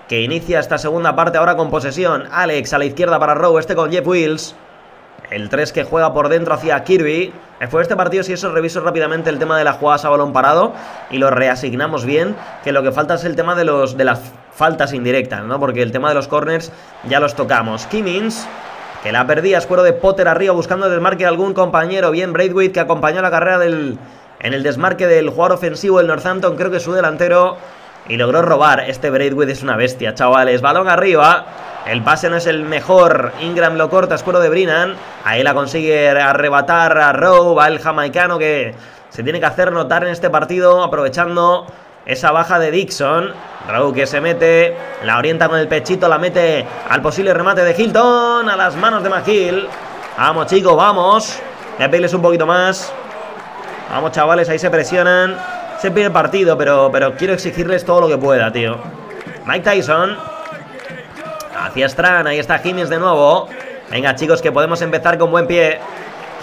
que inicia esta segunda parte ahora con posesión. Alex a la izquierda para Rowe. Este con Jeff Wills. El 3 que juega por dentro hacia Kirby. Después de este partido, si eso, reviso rápidamente el tema de las jugadas a balón parado y lo reasignamos bien, que lo que falta es el tema de las faltas indirectas, ¿no? Porque el tema de los corners ya los tocamos. Kimmins, que la perdía, escuero de Potter arriba buscando el desmarque de algún compañero. Bien, Braithwaite que acompañó la carrera en el desmarque del jugador ofensivo del Northampton, creo que su delantero, y logró robar. Este Braithwaite es una bestia, chavales. Balón arriba. El pase no es el mejor. Ingram lo corta, escuero de Brennan. Ahí la consigue arrebatar a Rowe. Va el jamaicano que se tiene que hacer notar en este partido, aprovechando esa baja de Dixon. Rowe que se mete, la orienta con el pechito, la mete al posible remate de Hilton, a las manos de McGill. Vamos, chicos, vamos. Voy a pedirles un poquito más. Vamos, chavales, ahí se presionan. Se pide el partido, pero quiero exigirles todo lo que pueda, tío. Mike Tyson hacia Strand, ahí está Higgins de nuevo. Venga, chicos, que podemos empezar con buen pie.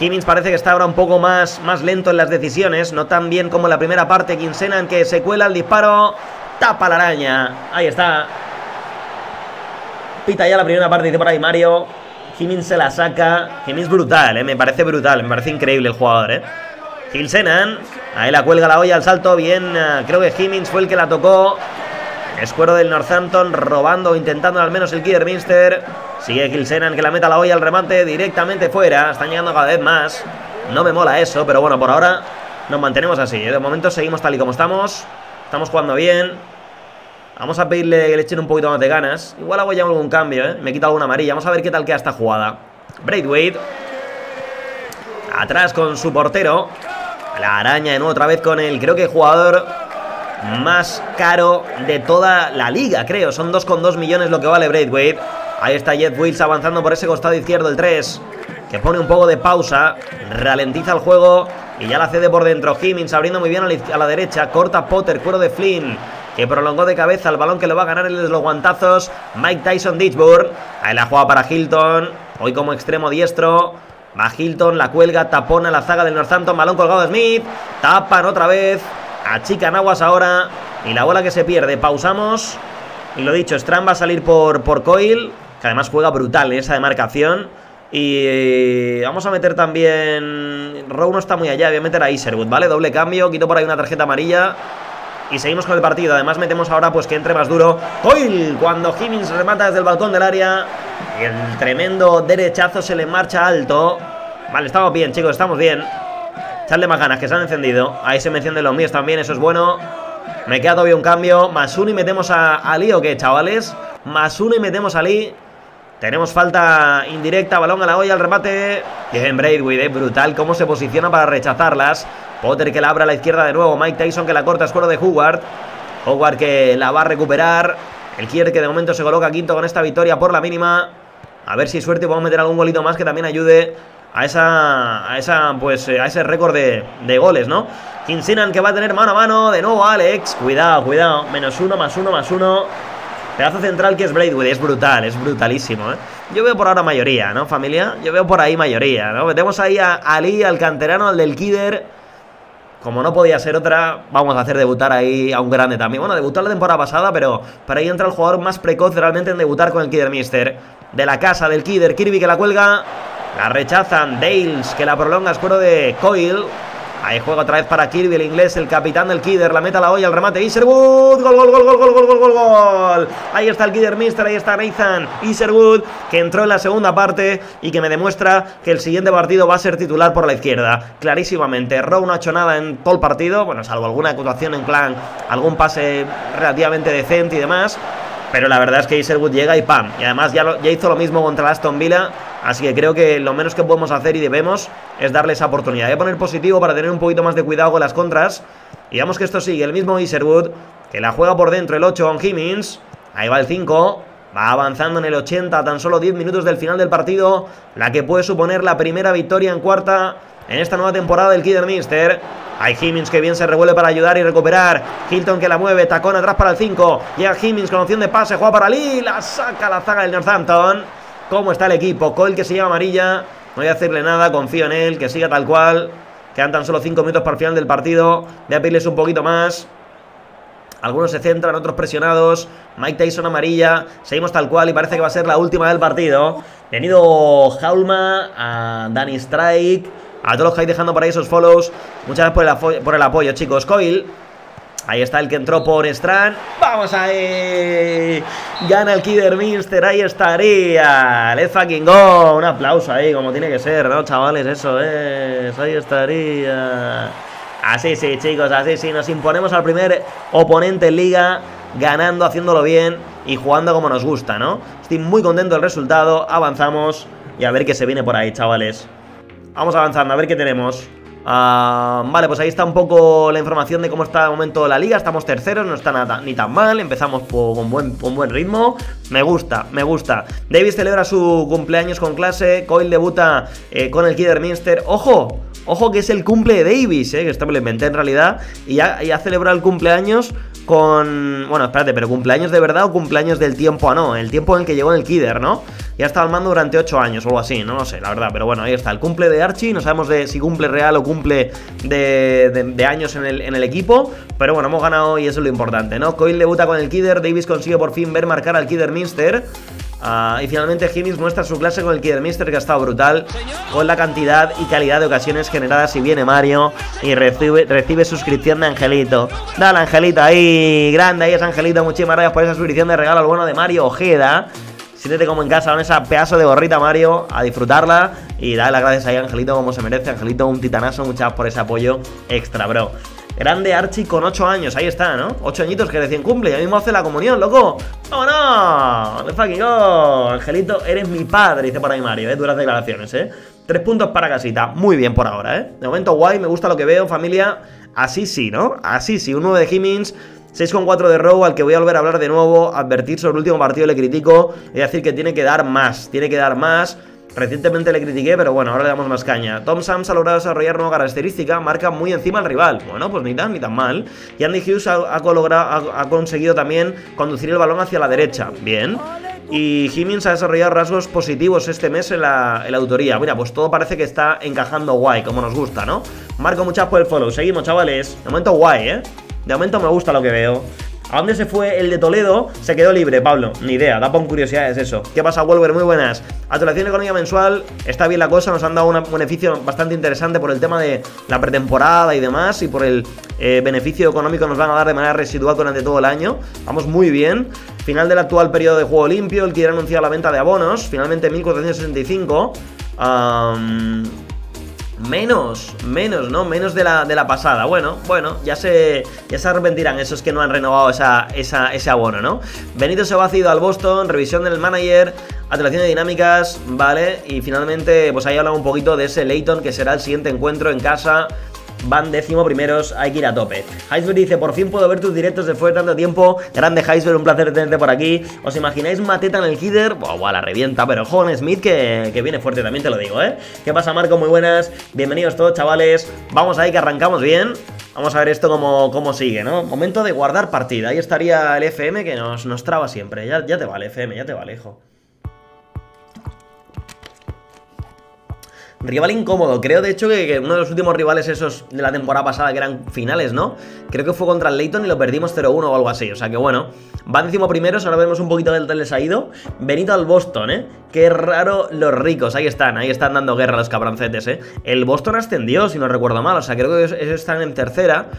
Higgins parece que está ahora un poco más lento en las decisiones, no tan bien como en la primera parte. Quinsenan que se cuela el disparo, tapa la araña, ahí está. Pita ya la primera parte, dice por ahí Mario. Higgins se la saca. Higgins brutal, me parece brutal, me parece increíble el jugador, Quinsenan, ahí la cuelga la olla al salto, bien, creo que Higgins fue el que la tocó. Escuero del Northampton robando, intentando al menos el Kidderminster. Sigue Kilsenan que la meta la olla al remate directamente fuera. Están llegando cada vez más. No me mola eso, pero bueno, por ahora nos mantenemos así. De momento seguimos tal y como estamos. Estamos jugando bien. Vamos a pedirle que le echen un poquito más de ganas. Igual hago ya algún cambio, ¿eh? Me quita alguna amarilla. Vamos a ver qué tal queda esta jugada. Braithwaite. Atrás con su portero. La araña de nuevo otra vez con el, creo que jugador más caro de toda la liga, creo. Son 2,2 millones lo que vale Braithwaite. Ahí está Jet Wills avanzando por ese costado izquierdo, el 3. Que pone un poco de pausa. Ralentiza el juego. Y ya la cede por dentro. Himmins abriendo muy bien a la derecha. Corta Potter, cuero de Flynn. Que prolongó de cabeza el balón que lo va a ganar el de los guantazos. Mike Tyson Ditchburn. Ahí la juega para Hilton. Hoy como extremo diestro. Va Hilton, la cuelga, tapona la zaga del Northampton. Balón colgado de Smith. Tapan otra vez. Achican aguas ahora. Y la bola que se pierde. Pausamos. Y lo dicho, Strand va a salir por Coyle. Que además juega brutal esa demarcación. Y vamos a meter también... Rowe no está muy allá. Voy a meter a Isherwood, ¿vale? Doble cambio. Quito por ahí una tarjeta amarilla. Y seguimos con el partido. Además metemos ahora pues que entre más duro Coyle, cuando Higgins remata desde el balcón del área. Y el tremendo derechazo se le marcha alto. Vale, estamos bien, chicos, estamos bien. Echarle más ganas, que se han encendido. Ahí se me encienden los míos también, eso es bueno. Me queda todavía un cambio. Más uno y metemos a Lee, ¿o qué, chavales? Más uno y metemos a Lee. Tenemos falta indirecta, balón a la olla, el remate. Bien, Braithwaite, brutal cómo se posiciona para rechazarlas. Potter que la abre a la izquierda de nuevo. Mike Tyson que la corta, escuero de Howard. Howard que la va a recuperar. El Kier que de momento se coloca quinto con esta victoria por la mínima. A ver si hay suerte y podemos meter algún golito más que también ayude a ese récord de goles, ¿no? Kinsinan que va a tener mano a mano. De nuevo Alex. Cuidado, cuidado. Menos uno, más uno, más uno. Pedazo central que es Braithwaite, es brutal, es brutalísimo, ¿eh? Yo veo por ahora mayoría, ¿no, familia? Yo veo por ahí mayoría, ¿no? Metemos ahí a Ali, al canterano, al del Kidder. Como no podía ser otra, vamos a hacer debutar ahí a un grande también. Bueno, debutó la temporada pasada, pero para ahí entra el jugador más precoz realmente en debutar con el Kidderminster. De la casa del Kidder, Kirby que la cuelga. La rechazan, Dales que la prolonga, escuero de Coyle. Ahí juega otra vez para Kirby, el inglés, el capitán del Kidder. La meta a la olla, el remate, Isherwood. Gol, gol, gol, gol, gol, gol, gol, gol, gol. Ahí está el Kidderminster, ahí está Nathan Isherwood, que entró en la segunda parte y que me demuestra que el siguiente partido va a ser titular por la izquierda, clarísimamente. Rowe no ha hecho nada en todo el partido, bueno, salvo alguna actuación en plan, algún pase relativamente decente y demás. Pero la verdad es que Isherwood llega y ¡pam! Y además ya hizo lo mismo contra Aston Villa. Así que creo que lo menos que podemos hacer y debemos es darle esa oportunidad. Voy a poner positivo para tener un poquito más de cuidado con las contras. Y digamos que esto sigue. El mismo Isherwood que la juega por dentro, el 8 con Higgins. Ahí va el 5. Va avanzando en el 80, tan solo 10 minutos del final del partido. La que puede suponer la primera victoria en cuarta en esta nueva temporada del Kidderminster. Hay Higgins que bien se revuelve para ayudar y recuperar. Hilton que la mueve, tacón atrás para el 5. Llega Higgins con opción de pase, juega para Lee. La saca la zaga del Northampton. ¿Cómo está el equipo? Coyle que se lleva amarilla. No voy a hacerle nada, confío en él, que siga tal cual. Quedan tan solo 5 minutos para el final del partido. Voy a pedirles un poquito más. Algunos se centran, otros presionados. Mike Tyson amarilla. Seguimos tal cual y parece que va a ser la última del partido. Venido Jaulma, a Danny Strike, a todos los que hay dejando por ahí esos follows. Muchas gracias por el apoyo, chicos. Coyle. Ahí está el que entró por Strand. ¡Vamos ahí! Gana el Kidderminster. Ahí estaría. ¡Let's fucking go! Un aplauso ahí, como tiene que ser, ¿no, chavales? Eso es. Ahí estaría. Así sí, chicos. Así sí. Nos imponemos al primer oponente en liga. Ganando, haciéndolo bien y jugando como nos gusta, ¿no? Estoy muy contento del resultado. Avanzamos y a ver qué se viene por ahí, chavales. Vamos avanzando, a ver qué tenemos. Vale, pues ahí está un poco la información de cómo está de momento la liga. Estamos terceros, no está nada ni tan mal. Empezamos con buen ritmo. Me gusta, me gusta. Davis celebra su cumpleaños con clase. Coyle debuta con el Kidderminster. ¡Ojo! Ojo que es el cumple de Davis, que esto me lo inventé en realidad. Y ya celebrado el cumpleaños con... Bueno, espérate, pero ¿cumpleaños de verdad o cumpleaños del tiempo? Ah, no, el tiempo en el que llegó en el Kidder, ¿no? Ya estaba al mando durante 8 años o algo así, no lo sé, la verdad. Pero bueno, ahí está, el cumple de Archie. No sabemos de si cumple real o cumple de años en el equipo. Pero bueno, hemos ganado y eso es lo importante, ¿no? Coyle debuta con el Kidder, Davis consigue por fin ver marcar al Kidderminster. Y finalmente Higgins muestra su clase con el Kidderminster, que ha estado brutal con la cantidad y calidad de ocasiones generadas. Y viene Mario y recibe suscripción de Angelito. Dale, Angelito, ahí, grande, ahí es Angelito. Muchísimas gracias por esa suscripción de regalo al bueno de Mario Ojeda. Siéntete como en casa con esa pedazo de gorrita, Mario, a disfrutarla. Y dale las gracias ahí, Angelito, como se merece. Angelito, un titanazo, muchas gracias por ese apoyo extra, bro. Grande Archie con 8 años, ahí está, ¿no? 8 añitos que recién cumple, ya mismo hace la comunión, loco. ¡Oh, no! ¡The fucking go! Angelito, eres mi padre, dice por ahí Mario, ¿eh? Duras declaraciones, ¿eh? 3 puntos para casita, muy bien por ahora, ¿eh? De momento guay, me gusta lo que veo, familia. Así sí, ¿no? Así sí, un 9 de Himmings, 6,4 de Rowe, al que voy a volver a hablar de nuevo, advertir sobre el último partido, le critico, y decir que tiene que dar más, Recientemente le critiqué, pero bueno, ahora le damos más caña. Tom Sams ha logrado desarrollar nueva característica, marca muy encima al rival. Bueno, pues ni tan mal. Y Andy Hughes ha conseguido también conducir el balón hacia la derecha. Bien. Y Himmings ha desarrollado rasgos positivos este mes en la autoría. Mira, pues todo parece que está encajando guay, como nos gusta, ¿no? Marco, muchas por el follow. Seguimos, chavales. De momento guay, ¿eh? De momento me gusta lo que veo. ¿A dónde se fue el de Toledo? Se quedó libre, Pablo. Ni idea, da por curiosidades eso. ¿Qué pasa, Wolver? Muy buenas. Actualización económica mensual. Está bien la cosa, nos han dado un beneficio bastante interesante por el tema de la pretemporada y demás. Y por el beneficio económico nos van a dar de manera residual durante todo el año. Vamos muy bien. Final del actual periodo de juego limpio. El que ya anunció la venta de abonos. Finalmente 1465. Menos, ¿no? Menos de la pasada. Bueno, ya se arrepentirán esos que no han renovado ese abono, ¿no? Benito se va a ir al Boston, revisión del manager, alteración de dinámicas, ¿vale? Y finalmente, pues ahí hablamos un poquito de ese Leyton, que será el siguiente encuentro en casa. Van 11º, hay que ir a tope. Heisberg dice, por fin puedo ver tus directos después de tanto tiempo. Grande Heisberg, un placer tenerte por aquí. ¿Os imagináis Mateta en el Kidder? Buah, la revienta, pero John Smith que viene fuerte, también te lo digo, ¿eh? ¿Qué pasa, Marco? Muy buenas, bienvenidos todos, chavales. Vamos ahí, que arrancamos bien. Vamos a ver esto cómo sigue, ¿no? Momento de guardar partida, ahí estaría el FM que nos traba siempre. Ya te vale, FM, ya te vale, hijo. Rival incómodo, creo de hecho que uno de los últimos rivales esos de la temporada pasada que eran finales, ¿no? Creo que fue contra el Leyton y lo perdimos 0-1 o algo así, o sea que bueno. Van 11º, ahora vemos un poquito del tal les ha ido. Benito al Boston, ¿eh? Qué raro los ricos, ahí están dando guerra los cabrancetes, ¿eh? El Boston ascendió, si no recuerdo mal, o sea creo que ellos están en tercera.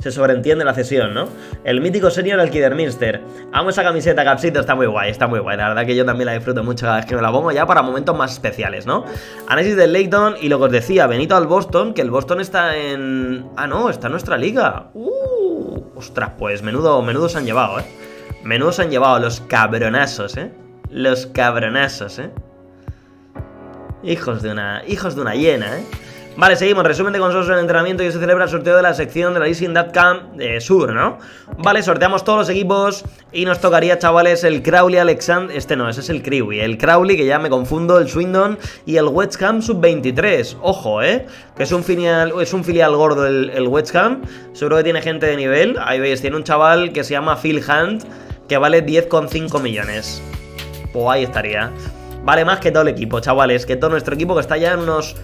Se sobreentiende la cesión, ¿no? El mítico senior al Kidderminster. Amo esa camiseta, Capsito, está muy guay. La verdad que yo también la disfruto mucho cada vez que me la pongo, ya para momentos más especiales, ¿no? Análisis del Leyton y lo que os decía, Benito al Boston, que el Boston está en... Ah, no, está en nuestra liga. Ostras, pues menudo se han llevado, ¿eh? Menudo se han llevado los cabronazos, ¿eh? Los cabronazos, ¿eh? Hijos de una hiena, ¿eh? Vale, seguimos, resumen de consenso en entrenamiento y se celebra el sorteo de la sección de la Leasing.com de Sur, ¿no? Vale, sorteamos todos los equipos y nos tocaría, chavales, el Crawley, Alexander, este no, ese es el Crewe, el Crawley, que ya me confundo, el Swindon y el West Ham Sub-23, ojo, que es un filial gordo el West Ham, seguro que tiene gente de nivel, ahí veis, tiene un chaval que se llama Phil Hunt, que vale 10,5 millones, pues ahí estaría, vale más que todo el equipo, chavales, que todo nuestro equipo que está ya en unos...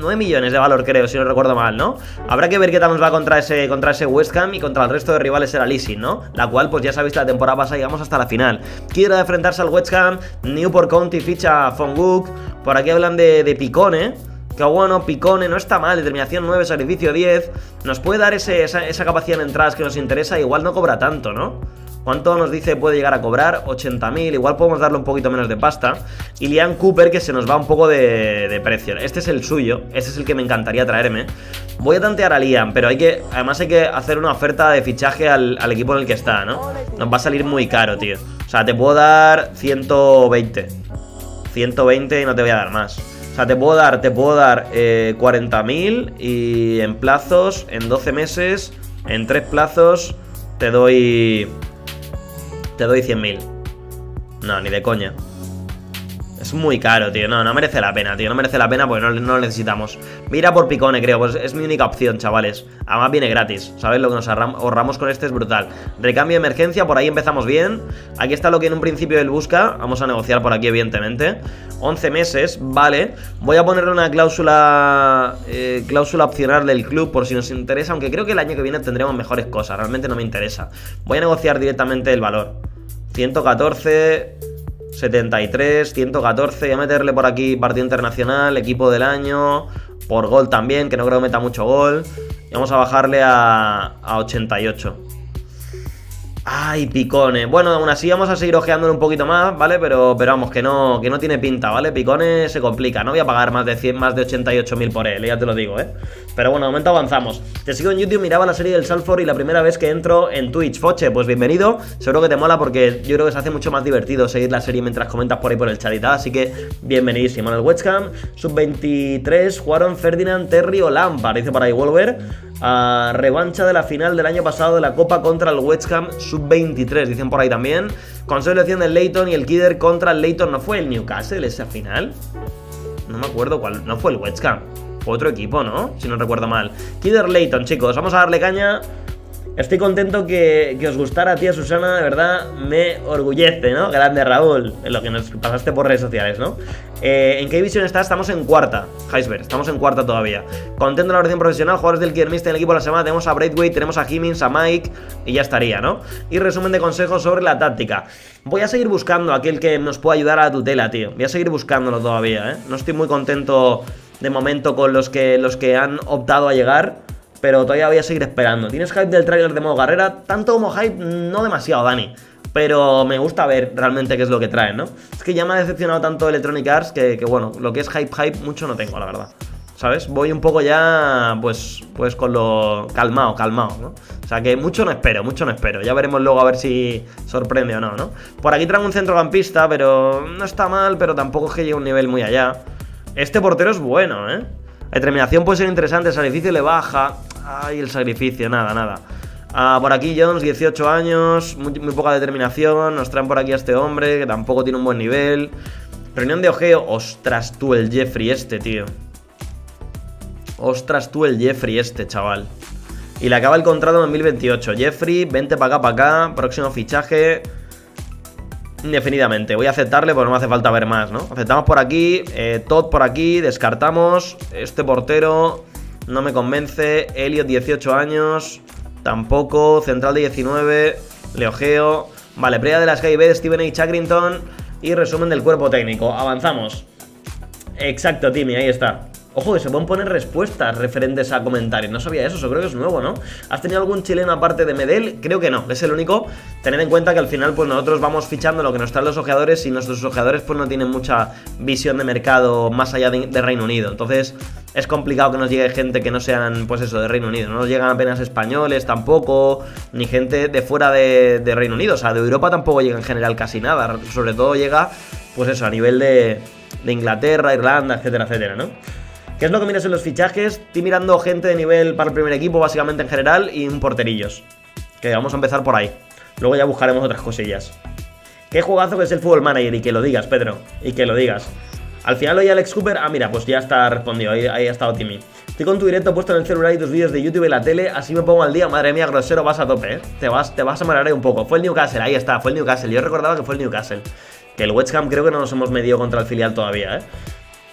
9 millones de valor, creo, si no recuerdo mal, ¿no? Habrá que ver qué tal nos va contra ese West Ham y contra el resto de rivales en la Leasing, ¿no? La cual, pues ya sabéis, la temporada pasada llegamos hasta la final. Quiero enfrentarse al West Ham, Newport County ficha a Fonwook, por aquí hablan de Picone, que bueno, Picone no está mal, determinación 9, sacrificio 10, nos puede dar esa capacidad en entradas que nos interesa, igual no cobra tanto, ¿no? ¿Cuánto nos dice puede llegar a cobrar? 80.000, igual podemos darle un poquito menos de pasta. Y Liam Cooper, que se nos va un poco de precio. Este es el suyo, este es el que me encantaría traerme. Voy a tantear a Liam, pero además hay que hacer una oferta de fichaje al equipo en el que está, ¿no? Nos va a salir muy caro, tío. O sea, te puedo dar 120. 120 y no te voy a dar más. O sea, te puedo dar 40.000 y en plazos, en 12 meses, en 3 plazos, te doy 100.000. No, ni de coña. Es muy caro, tío. No merece la pena, tío. No merece la pena porque no lo necesitamos. Mira por Picone, creo. Pues es mi única opción, chavales. Además viene gratis. ¿Sabes? Lo que nos ahorramos con este es brutal. Recambio de emergencia. Por ahí empezamos bien. Aquí está lo que en un principio él busca. Vamos a negociar por aquí, evidentemente. 11 meses. Vale. Voy a ponerle una cláusula opcional del club por si nos interesa. Aunque creo que el año que viene tendremos mejores cosas. Realmente no me interesa. Voy a negociar directamente el valor. 114... 73, 114, voy a meterle por aquí partido internacional, equipo del año, por gol también, que no creo que meta mucho gol. Y vamos a bajarle a 88. Ay, Picone. Bueno, aún así vamos a seguir ojeándolo un poquito más, ¿vale? Pero vamos, que no tiene pinta, ¿vale? Picone se complica. No voy a pagar más de 100, más de 88.000 por él, ya te lo digo, ¿eh? Pero bueno, de momento avanzamos. Te sigo en YouTube, miraba la serie del Salford y la primera vez que entro en Twitch. Foche, pues bienvenido. Seguro que te mola porque yo creo que se hace mucho más divertido seguir la serie mientras comentas por ahí por el chat y tal. Así que bienvenidísimo. En el West Ham, sub-23, jugaron Ferdinand, Terry o Lampard. Dice para ahí Wolver. Revancha de la final del año pasado de la Copa contra el West Ham sub-23, dicen por ahí también. Consolidación del Leyton y el Kidder contra el Leyton. ¿No fue el Newcastle esa final? No me acuerdo cuál. No fue el West Ham, fue otro equipo, ¿no? Si no recuerdo mal. Kidder Leyton, chicos, vamos a darle caña. Estoy contento que os gustara, tía Susana, de verdad me orgullece, ¿no? Grande Raúl, lo que nos pasaste por redes sociales, ¿no? ¿En qué división estás? Estamos en cuarta, Heisberg, estamos en cuarta todavía. Contento de la versión profesional, jugadores del Kidderminster en el equipo de la semana, tenemos a Braithwaite, tenemos a Himmings, a Mike y ya estaría, ¿no? Y resumen de consejos sobre la táctica. Voy a seguir buscando a aquel que nos pueda ayudar a la tutela, tío. Voy a seguir buscándolo todavía, ¿eh? No estoy muy contento de momento con los que han optado a llegar, pero todavía voy a seguir esperando. ¿Tienes hype del tráiler de modo carrera? Tanto como hype, no demasiado, Dani. Pero me gusta ver realmente qué es lo que traen, ¿no? Es que ya me ha decepcionado tanto Electronic Arts que bueno, lo que es hype, mucho no tengo, la verdad. ¿Sabes? Voy un poco ya, pues con lo calmado, ¿no? O sea que mucho no espero. Ya veremos luego a ver si sorprende o no, ¿no? Por aquí traen un centrocampista, pero no está mal, pero tampoco es que llegue a un nivel muy allá. Este portero es bueno, ¿eh? La determinación puede ser interesante, el sacrificio le baja. Ay, el sacrificio, nada. Por aquí Jones, 18 años, muy poca determinación. Nos traen por aquí a este hombre, que tampoco tiene un buen nivel. Reunión de ojeo. Ostras tú el Jeffrey este, tío. Ostras tú el Jeffrey este, chaval. Y le acaba el contrato en 2028. Jeffrey, vente para acá. Próximo fichaje. Indefinidamente, voy a aceptarle porque no me hace falta ver más, ¿no? Aceptamos por aquí, Todd por aquí, descartamos. Este portero no me convence. Elliot, 18 años, tampoco. Central de 19, leojeo. Vale, previa de las GIB de Steven H. Chagrington y resumen del cuerpo técnico. Avanzamos. Exacto, Timmy, ahí está. Ojo, que se pueden poner respuestas referentes a comentarios. No sabía eso creo que es nuevo, ¿no? ¿Has tenido algún chileno aparte de Medel? Creo que no, es el único. Tened en cuenta que al final pues nosotros vamos fichando lo que nos traen los ojeadores y nuestros ojeadores pues no tienen mucha visión de mercado más allá de Reino Unido. Entonces es complicado que nos llegue gente que no sean pues eso, de Reino Unido. No nos llegan apenas españoles tampoco, ni gente de fuera de Reino Unido. O sea, de Europa tampoco llega en general casi nada. Sobre todo llega pues eso, a nivel de Inglaterra, Irlanda, etcétera, etcétera, ¿no? ¿Qué es lo que miras en los fichajes? Estoy mirando gente de nivel para el primer equipo, básicamente en general, y un porterillos. Que vamos a empezar por ahí. Luego ya buscaremos otras cosillas. Qué jugazo que es el Football Manager, y que lo digas, Pedro, y que lo digas. Al final oye Alex Cooper, ah mira, pues ya está respondido, ahí ha estado Timmy. Estoy con tu directo puesto en el celular y tus vídeos de YouTube y la tele, así me pongo al día. Madre mía, grosero, vas a tope, ¿eh? Te vas a marear un poco. Fue el Newcastle, ahí está, fue el Newcastle. Yo recordaba que fue el Newcastle. Que el West Ham creo que no nos hemos medido contra el filial todavía, ¿eh?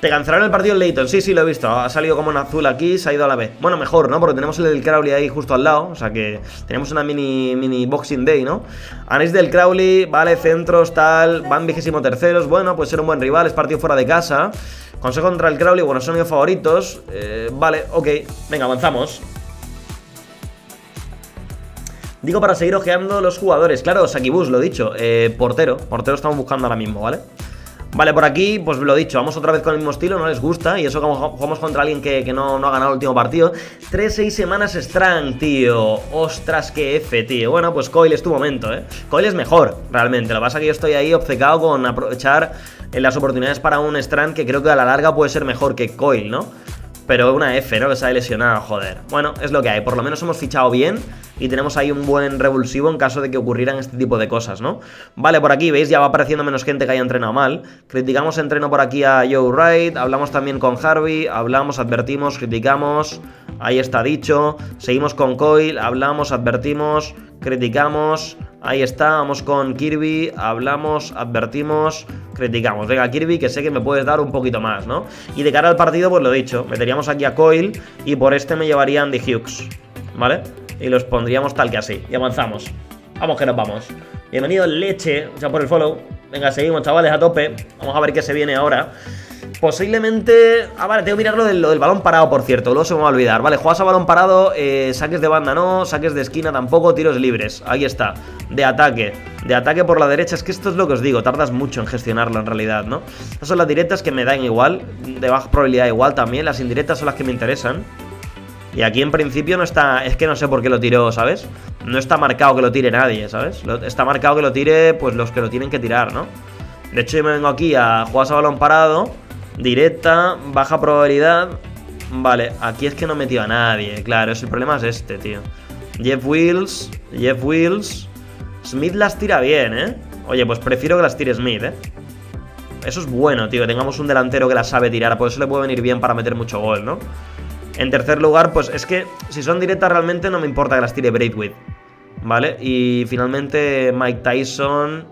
Te cancelaron el partido en Leyton, sí, lo he visto. Ha salido como en azul aquí, se ha ido a la B. Bueno, mejor, ¿no? Porque tenemos el del Crawley ahí justo al lado. O sea que tenemos una mini Boxing Day, ¿no? Anís del Crawley, vale, centros, tal. Van 23º. Bueno, pues ser un buen rival, es partido fuera de casa. Consejo contra el Crawley, bueno, son mis favoritos. Vale, ok, venga, avanzamos. Digo para seguir ojeando los jugadores. Claro, Sakibus, lo he dicho, portero estamos buscando ahora mismo, ¿vale? Vale, por aquí, pues lo dicho, vamos otra vez con el mismo estilo, no les gusta. Y eso como jugamos contra alguien que no ha ganado el último partido. 3-6 semanas Strang, tío. Ostras, qué F, tío. Bueno, pues Coil es tu momento, ¿eh? Coil es mejor, realmente. Lo que pasa es que yo estoy ahí obcecado con aprovechar las oportunidades para un Strang que creo que a la larga puede ser mejor que Coil, ¿no? Pero una F, ¿no? Que se ha lesionado, joder. Bueno, es lo que hay. Por lo menos hemos fichado bien y tenemos ahí un buen revulsivo en caso de que ocurrieran este tipo de cosas, ¿no? Vale, por aquí, ¿veis? Ya va apareciendo menos gente que haya entrenado mal. Criticamos entreno por aquí a Joe Wright. Hablamos también con Harvey. Hablamos, advertimos, criticamos. Ahí está dicho. Seguimos con Coil. Hablamos, advertimos, criticamos. Ahí está, vamos con Kirby, hablamos, advertimos, criticamos. Venga, Kirby, que sé que me puedes dar un poquito más, ¿no? Y de cara al partido, pues lo dicho, meteríamos aquí a Coil y por este me llevaría Andy Hughes, ¿vale? Y los pondríamos tal que así, y avanzamos. Vamos que nos vamos. Bienvenido Leche, muchas gracias por el follow. Venga, seguimos, chavales, a tope. Vamos a ver qué se viene ahora. Posiblemente... Ah, vale, tengo que mirar lo del balón parado, por cierto. Luego se me va a olvidar. Vale, juegas a balón parado, saques de banda no, saques de esquina tampoco, tiros libres. Ahí está. De ataque por la derecha. Es que esto es lo que os digo, tardas mucho en gestionarlo en realidad, ¿no? Estas son las directas que me dan igual, de baja probabilidad igual también. Las indirectas son las que me interesan. Y aquí en principio no está... Es que no sé por qué lo tiró, ¿sabes? No está marcado que lo tire nadie, ¿sabes? Está marcado que lo tire, pues los que lo tienen que tirar, ¿no? De hecho yo me vengo aquí a jugar a balón parado, directa, baja probabilidad. Vale, aquí es que no metió a nadie. Claro, el problema es este, tío. Jeff Wills. Smith las tira bien, ¿eh? Oye, pues prefiero que las tire Smith, ¿eh? Eso es bueno, tío, que tengamos un delantero que las sabe tirar. Por eso le puede venir bien para meter mucho gol, ¿no? En tercer lugar, pues es que si son directas realmente no me importa que las tire Braithwaite, ¿vale? Y finalmente Mike Tyson...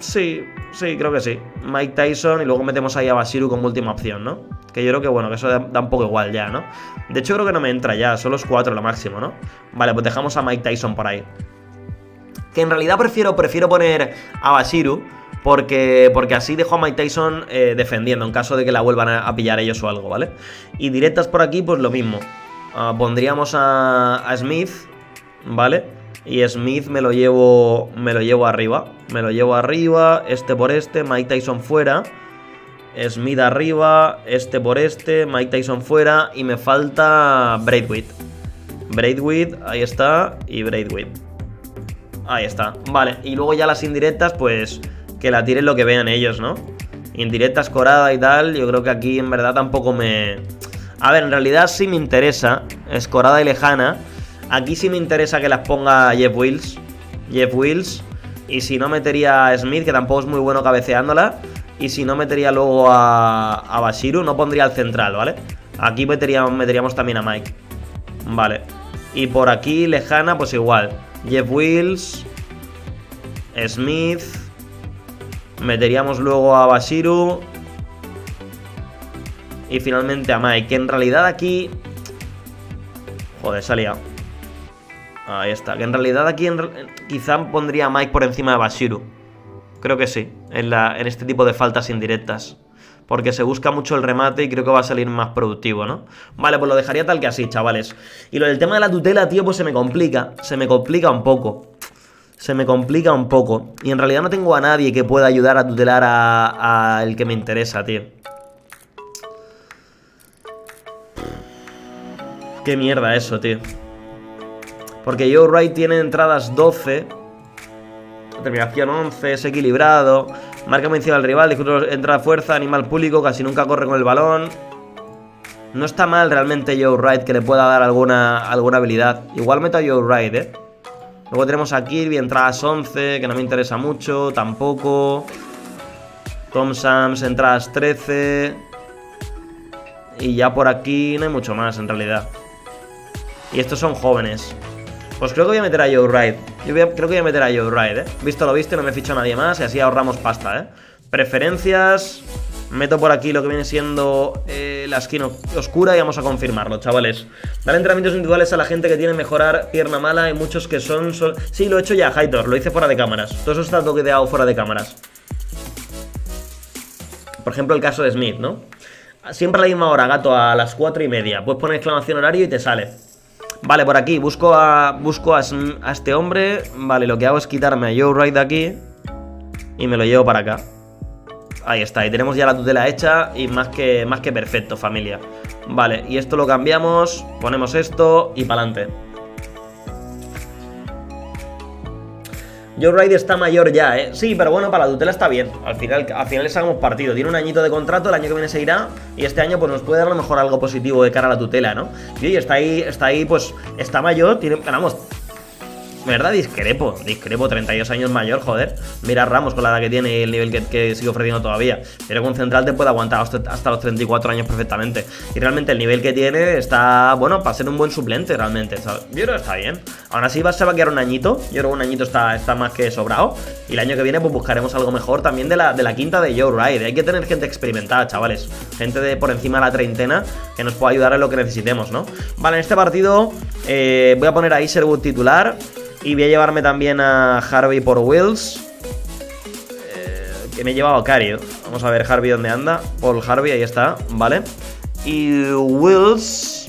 Sí, creo que sí. Mike Tyson y luego metemos ahí a Basiru como última opción, ¿no? Que yo creo que, bueno, que eso da un poco igual ya, ¿no? De hecho creo que no me entra ya, solo es 4 lo máximo, ¿no? Vale, pues dejamos a Mike Tyson por ahí. Que en realidad prefiero poner a Basiru porque así dejo a Mike Tyson defendiendo en caso de que la vuelvan a pillar ellos o algo, ¿vale? Y directas por aquí, pues lo mismo. Pondríamos a Smith, ¿vale? Y Smith me lo llevo arriba, este por este, Mike Tyson fuera. Smith arriba, este por este, Mike Tyson fuera. Y me falta Braithwaite, ahí está. Y Braithwaite, ahí está, vale, y luego ya las indirectas pues que la tiren lo que vean ellos, ¿no? Indirectas, Corada y tal, yo creo que aquí en verdad tampoco me... A ver, en realidad sí me interesa, es Corada y Lejana, aquí sí me interesa que las ponga Jeff Wills, y si no metería a Smith, que tampoco es muy bueno cabeceándola, y si no metería luego a Basiru, no pondría al central, ¿vale? Aquí meteríamos también a Mike, vale, y por aquí Lejana pues igual. Jeff Wills, Smith, meteríamos luego a Basiru y finalmente a Mike, que en realidad aquí... Joder, se ha liado. Ahí está, que en realidad aquí quizá pondría a Mike por encima de Basiru. Creo que sí, en este tipo de faltas indirectas. Porque se busca mucho el remate y creo que va a salir más productivo, ¿no? Vale, pues lo dejaría tal que así, chavales. Y lo del tema de la tutela, tío, pues se me complica un poco. Y en realidad no tengo a nadie que pueda ayudar a tutelar a el que me interesa, tío. Qué mierda eso, tío. Porque Joe Wright tiene entradas 12... Terminación 11, es equilibrado. Marca vencida al rival, disfruta, entra a fuerza, anima al público, casi nunca corre con el balón. No está mal realmente Joe Wright, que le pueda dar alguna habilidad. Igual meto a Joe Wright, ¿eh? Luego tenemos a Kirby, entradas 11, que no me interesa mucho, tampoco. Tom Sams, entradas 13. Y ya por aquí no hay mucho más en realidad. Y estos son jóvenes. Pues creo que voy a meter a Joe Wright. Visto lo visto, no me ficho a nadie más. Y así ahorramos pasta, ¿eh? Preferencias. Meto por aquí lo que viene siendo la esquina oscura y vamos a confirmarlo, chavales. Dar entrenamientos individuales a la gente que tiene mejorar pierna mala. Y muchos que son... Sí, lo he hecho ya, Haitor. Lo hice fuera de cámaras. Todo eso está toqueteado fuera de cámaras. Por ejemplo, el caso de Smith, ¿no? Siempre a la misma hora, gato, a las 4:30. Puedes poner exclamación horario y te sale. Vale, por aquí, busco a este hombre. Vale, lo que hago es quitarme a Joe Wright de aquí y me lo llevo para acá. Ahí está, y tenemos ya la tutela hecha. Y más que perfecto, familia. Vale, y esto lo cambiamos. Ponemos esto y para adelante. Joe Wright está mayor ya, ¿eh? Sí, pero bueno, para la tutela está bien. Al final le sacamos partido. Tiene un añito de contrato, el año que viene se irá. Y este año pues nos puede dar a lo mejor algo positivo de cara a la tutela, ¿no? Y oye, está ahí, pues está mayor, tiene... Vamos, ¿verdad? Discrepo, 32 años mayor, joder. Mira a Ramos con la edad que tiene y el nivel que sigue ofreciendo todavía. Pero con central te puede aguantar hasta los 34 años perfectamente. Y realmente el nivel que tiene está, bueno, para ser un buen suplente realmente, ¿sabes? Yo creo que está bien. Aún así se va a quedar un añito. Yo creo que un añito está más que sobrado. Y el año que viene pues buscaremos algo mejor también de la quinta de Joe Wright. Hay que tener gente experimentada, chavales. Gente de por encima de la treintena que nos pueda ayudar en lo que necesitemos, ¿no? Vale, en este partido voy a poner a Isherwood titular. Y voy a llevarme también a Harvey por Wills. que me he llevado a Cario. Vamos a ver Harvey dónde anda. Paul Harvey, ahí está, vale. Y Wills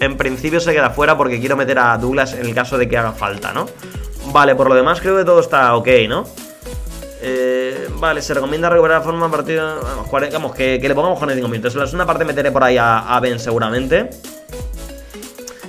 en principio se queda fuera porque quiero meter a Douglas en el caso de que haga falta, ¿no? Vale, por lo demás creo que todo está ok, ¿no? Vale, se recomienda recuperar la forma de partido. Vamos, que le pongamos con el 5 minutos. En la segunda parte meteré por ahí a Ben seguramente.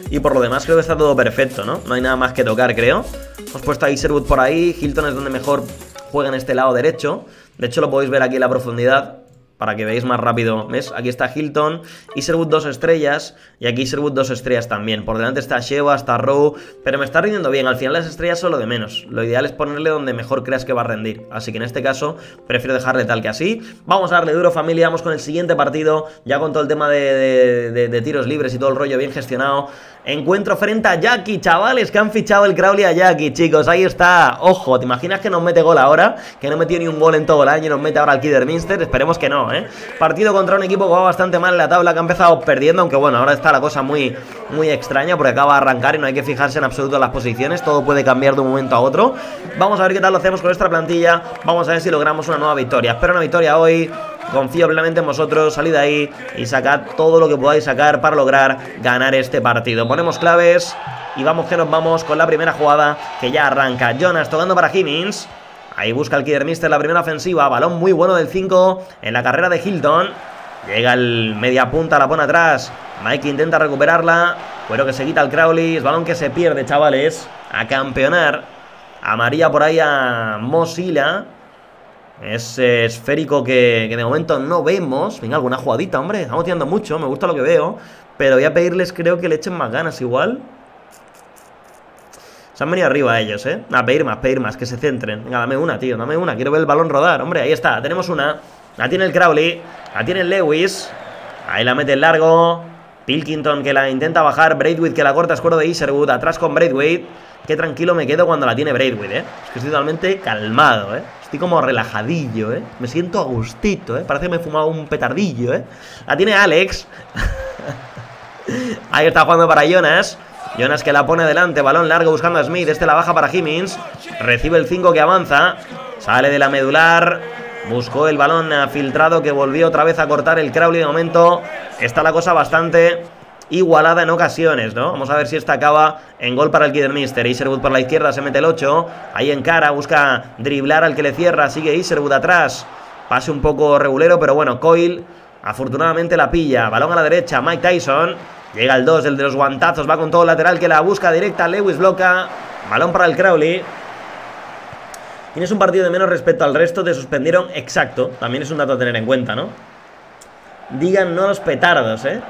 Y por lo demás creo que está todo perfecto, ¿no? No hay nada más que tocar, creo. Hemos puesto a Isherwood por ahí. Hilton es donde mejor juega, en este lado derecho. De hecho lo podéis ver aquí en la profundidad para que veáis más rápido, ¿ves? Aquí está Hilton, Isherwood 2 estrellas. Y aquí Isherwood 2 estrellas también. Por delante está Sheva, está Rowe. Pero me está rindiendo bien, al final las estrellas son lo de menos. Lo ideal es ponerle donde mejor creas que va a rendir. Así que en este caso prefiero dejarle tal que así. Vamos a darle duro, familia. Vamos con el siguiente partido. Ya con todo el tema de tiros libres y todo el rollo bien gestionado. Encuentro frente a Jackie, chavales, que han fichado el Crawley a Jackie, chicos, ahí está. Ojo, ¿te imaginas que nos mete gol ahora? Que no metió ni un gol en todo el año y nos mete ahora al Kidderminster, esperemos que no, ¿eh? Partido contra un equipo que va bastante mal en la tabla, que ha empezado perdiendo, aunque bueno, ahora está la cosa muy, muy extraña porque acaba de arrancar y no hay que fijarse en absoluto en las posiciones, todo puede cambiar de un momento a otro. Vamos a ver qué tal lo hacemos con esta plantilla, vamos a ver si logramos una nueva victoria. Espero una victoria hoy. Confío plenamente en vosotros, salid de ahí y sacad todo lo que podáis sacar para lograr ganar este partido. Ponemos claves y vamos que nos vamos con la primera jugada que ya arranca. Jonas tocando para Higgins. Ahí busca el Kidderminster la primera ofensiva. Balón muy bueno del 5 en la carrera de Hilton. Llega el media punta, la pone atrás. Mike intenta recuperarla. Cuero que se quita el Crawley. Es balón que se pierde, chavales. A campeonar. Amarilla por ahí a Mosila. Ese esférico que de momento no vemos. Venga, alguna jugadita, hombre. Estamos tirando mucho, me gusta lo que veo. Pero voy a pedirles, creo, que le echen más ganas igual. Se han venido arriba ellos, ¿eh? A pedir más, que se centren. Venga, dame una, tío, dame una. Quiero ver el balón rodar. Hombre, ahí está, tenemos una. La tiene el Crawley, la tiene el Lewis. Ahí la mete el largo. Pilkington que la intenta bajar. Braithwaite que la corta, escuero de Isherwood. Atrás con Braithwaite. Qué tranquilo me quedo cuando la tiene Braithwaite, ¿eh? Es que estoy totalmente calmado, ¿eh? Estoy como relajadillo, ¿eh? Me siento a gustito, ¿eh? Parece que me he fumado un petardillo, ¿eh? La tiene Alex. Ahí está jugando para Jonas. Jonas que la pone delante. Balón largo buscando a Smith. Este la baja para Higgins. Recibe el 5 que avanza. Sale de la medular. Buscó el balón filtrado que volvió otra vez a cortar el Crawley de momento. Está la cosa bastante igualada en ocasiones, ¿no? Vamos a ver si esta acaba en gol para el Kidderminster. Isherwood por la izquierda, se mete el 8. Ahí encara, busca driblar al que le cierra. Sigue Isherwood atrás. Pase un poco regulero, pero bueno, Coyle afortunadamente la pilla. Balón a la derecha, Mike Tyson. Llega el 2, el de los guantazos. Va con todo el lateral que la busca directa. Lewis bloca. Balón para el Crawley. Tienes un partido de menos respecto al resto. Te suspendieron, exacto. También es un dato a tener en cuenta, ¿no? Digan no a los petardos, ¿eh?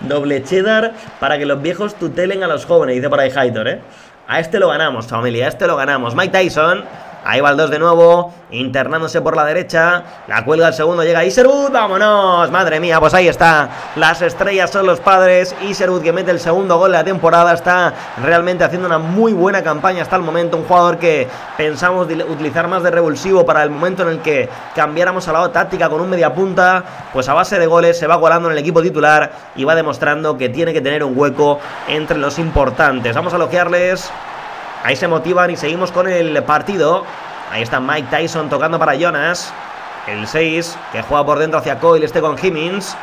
Doble cheddar para que los viejos tutelen a los jóvenes, dice por ahí Haitor, ¿eh? A este lo ganamos, familia, a este lo ganamos. Mike Tyson, ahí va el 2 de nuevo, internándose por la derecha. La cuelga el segundo, llega Isherwood. ¡Vámonos! Madre mía, pues ahí está. Las estrellas son los padres. Isherwood que mete el segundo gol de la temporada. Está realmente haciendo una muy buena campaña hasta el momento, un jugador que pensamos utilizar más de revulsivo para el momento en el que cambiáramos a la táctica con un media punta. Pues a base de goles se va colando en el equipo titular y va demostrando que tiene que tener un hueco entre los importantes. Vamos a elogiarles. Ahí se motivan y seguimos con el partido. Ahí está Mike Tyson tocando para Jonas. El 6 que juega por dentro hacia Coyle, este con Higgins.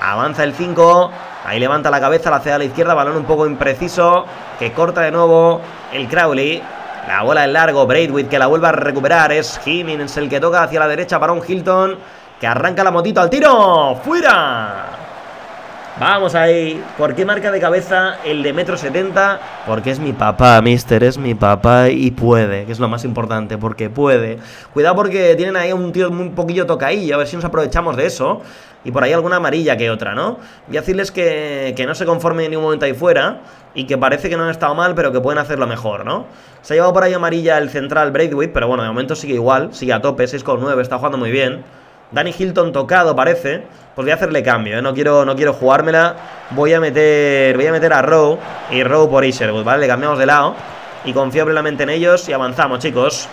Avanza el 5. Ahí levanta la cabeza, la cede a la izquierda. Balón un poco impreciso que corta de nuevo el Crawley. La bola en largo, Braithwaite que la vuelve a recuperar. Es Higgins el que toca hacia la derecha para un Hilton que arranca la motito al tiro. ¡Fuera! Vamos ahí. ¿Por qué marca de cabeza el de 1,70 m? Porque es mi papá, mister, es mi papá y puede, que es lo más importante, porque puede. Cuidado porque tienen ahí un tío un poquillo tocaí, a ver si nos aprovechamos de eso. Y por ahí alguna amarilla que otra, ¿no? Y decirles que no se conformen en ningún momento ahí fuera y que parece que no han estado mal, pero que pueden hacerlo mejor, ¿no? Se ha llevado por ahí amarilla el central Braithwaite, pero bueno, de momento sigue igual, sigue a tope, 6,9, está jugando muy bien. Danny Hilton tocado parece. Pues voy a hacerle cambio, ¿eh? No quiero jugármela. Voy a meter a Rowe. Y Rowe por Isherwood, ¿vale? Le cambiamos de lado. Y confío plenamente en ellos. Y avanzamos, chicos.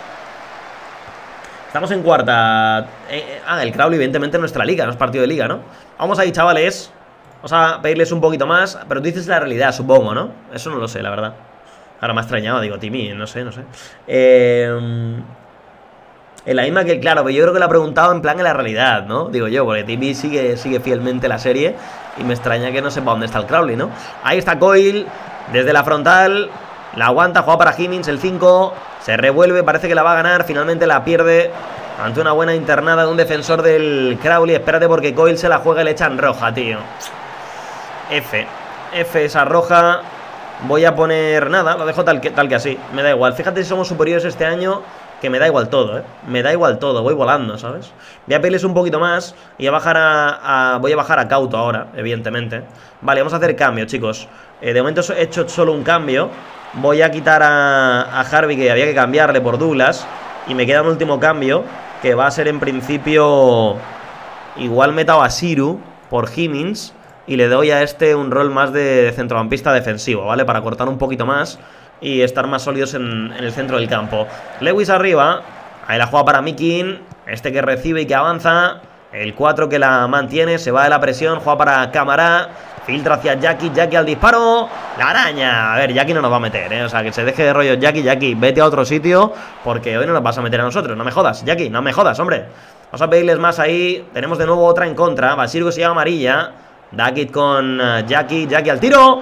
Estamos en cuarta. El Crawley evidentemente en nuestra liga. No es partido de liga, ¿no? Vamos ahí, chavales. Vamos a pedirles un poquito más. Pero tú dices la realidad, supongo, ¿no? Eso no lo sé, la verdad. Ahora me ha extrañado, digo, Timmy, no sé. en la misma que él, claro, pero yo creo que lo ha preguntado en plan en la realidad, ¿no? Digo yo, porque Timmy sigue fielmente la serie y me extraña que no sepa dónde está el Crawley, ¿no? Ahí está Coil, desde la frontal, la aguanta, juega para Higgins, el 5, se revuelve, parece que la va a ganar, finalmente la pierde ante una buena internada de un defensor del Crawley. Espérate porque Coil se la juega y le echan roja, tío. F esa roja. Voy a poner nada, lo dejo tal que así, me da igual. Fíjate si somos superiores este año, que me da igual todo, ¿eh? Me da igual todo, voy volando, ¿sabes? Voy a pedirles un poquito más y a bajar voy a bajar a cauto ahora, evidentemente. Vale, vamos a hacer cambio, chicos. De momento he hecho solo un cambio. Voy a quitar a Harvey, que había que cambiarle por Douglas. Y me queda un último cambio, que va a ser en principio... Igual meto a Siru por Higgins y le doy a este un rol más de centrocampista defensivo, ¿vale? Para cortar un poquito más y estar más sólidos en el centro del campo. Lewis arriba, ahí la juega para Mikin, este que recibe y que avanza, el 4 que la mantiene, se va de la presión, juega para Cámara, filtra hacia Jackie, Jackie al disparo, la araña. A ver, Jackie no nos va a meter, ¿eh? O sea, que se deje de rollo Jackie, Jackie, vete a otro sitio porque hoy no nos vas a meter a nosotros, no me jodas, Jackie, no me jodas, hombre. Vamos a pedirles más ahí, tenemos de nuevo otra en contra, Basirgo se lleva amarilla. Dakit con Jackie, Jackie al tiro,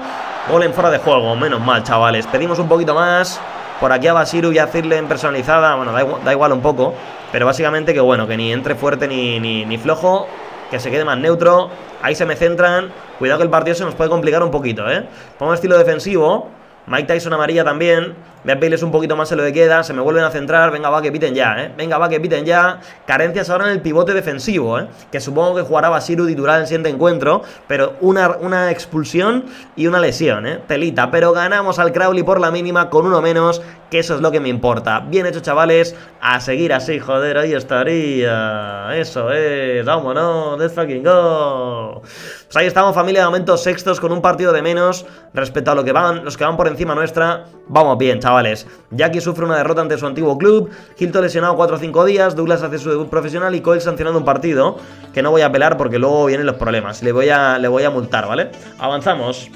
gol en fuera de juego, menos mal, chavales. Pedimos un poquito más, por aquí a Basiru y a Zirlen personalizada, bueno, da igual un poco, pero básicamente que bueno, que ni entre fuerte ni flojo, que se quede más neutro. Ahí se me centran, cuidado que el partido se nos puede complicar un poquito, ¿eh? Pongo estilo defensivo, Mike Tyson amarilla también, voy a pedirles un poquito más en lo que queda, se me vuelven a centrar, venga va que piten ya, venga va que piten ya. Carencias ahora en el pivote defensivo, que supongo que jugará Basiru titular en el siguiente encuentro, pero una expulsión y una lesión, telita, pero ganamos al Crawley por la mínima con uno menos, que eso es lo que me importa. Bien hecho, chavales, a seguir así, joder, ahí estaría, eso es, vámonos, let's fucking go. Pues ahí estamos, familia, de momento sextos con un partido de menos respecto a lo que van, los que van por encima nuestra. Vamos bien, chavales. Jackie sufre una derrota ante su antiguo club, Hilton lesionado 4 o 5 días, Douglas hace su debut profesional y Coyle sancionado un partido que no voy a apelar porque luego vienen los problemas. Le voy a multar, ¿vale? Avanzamos.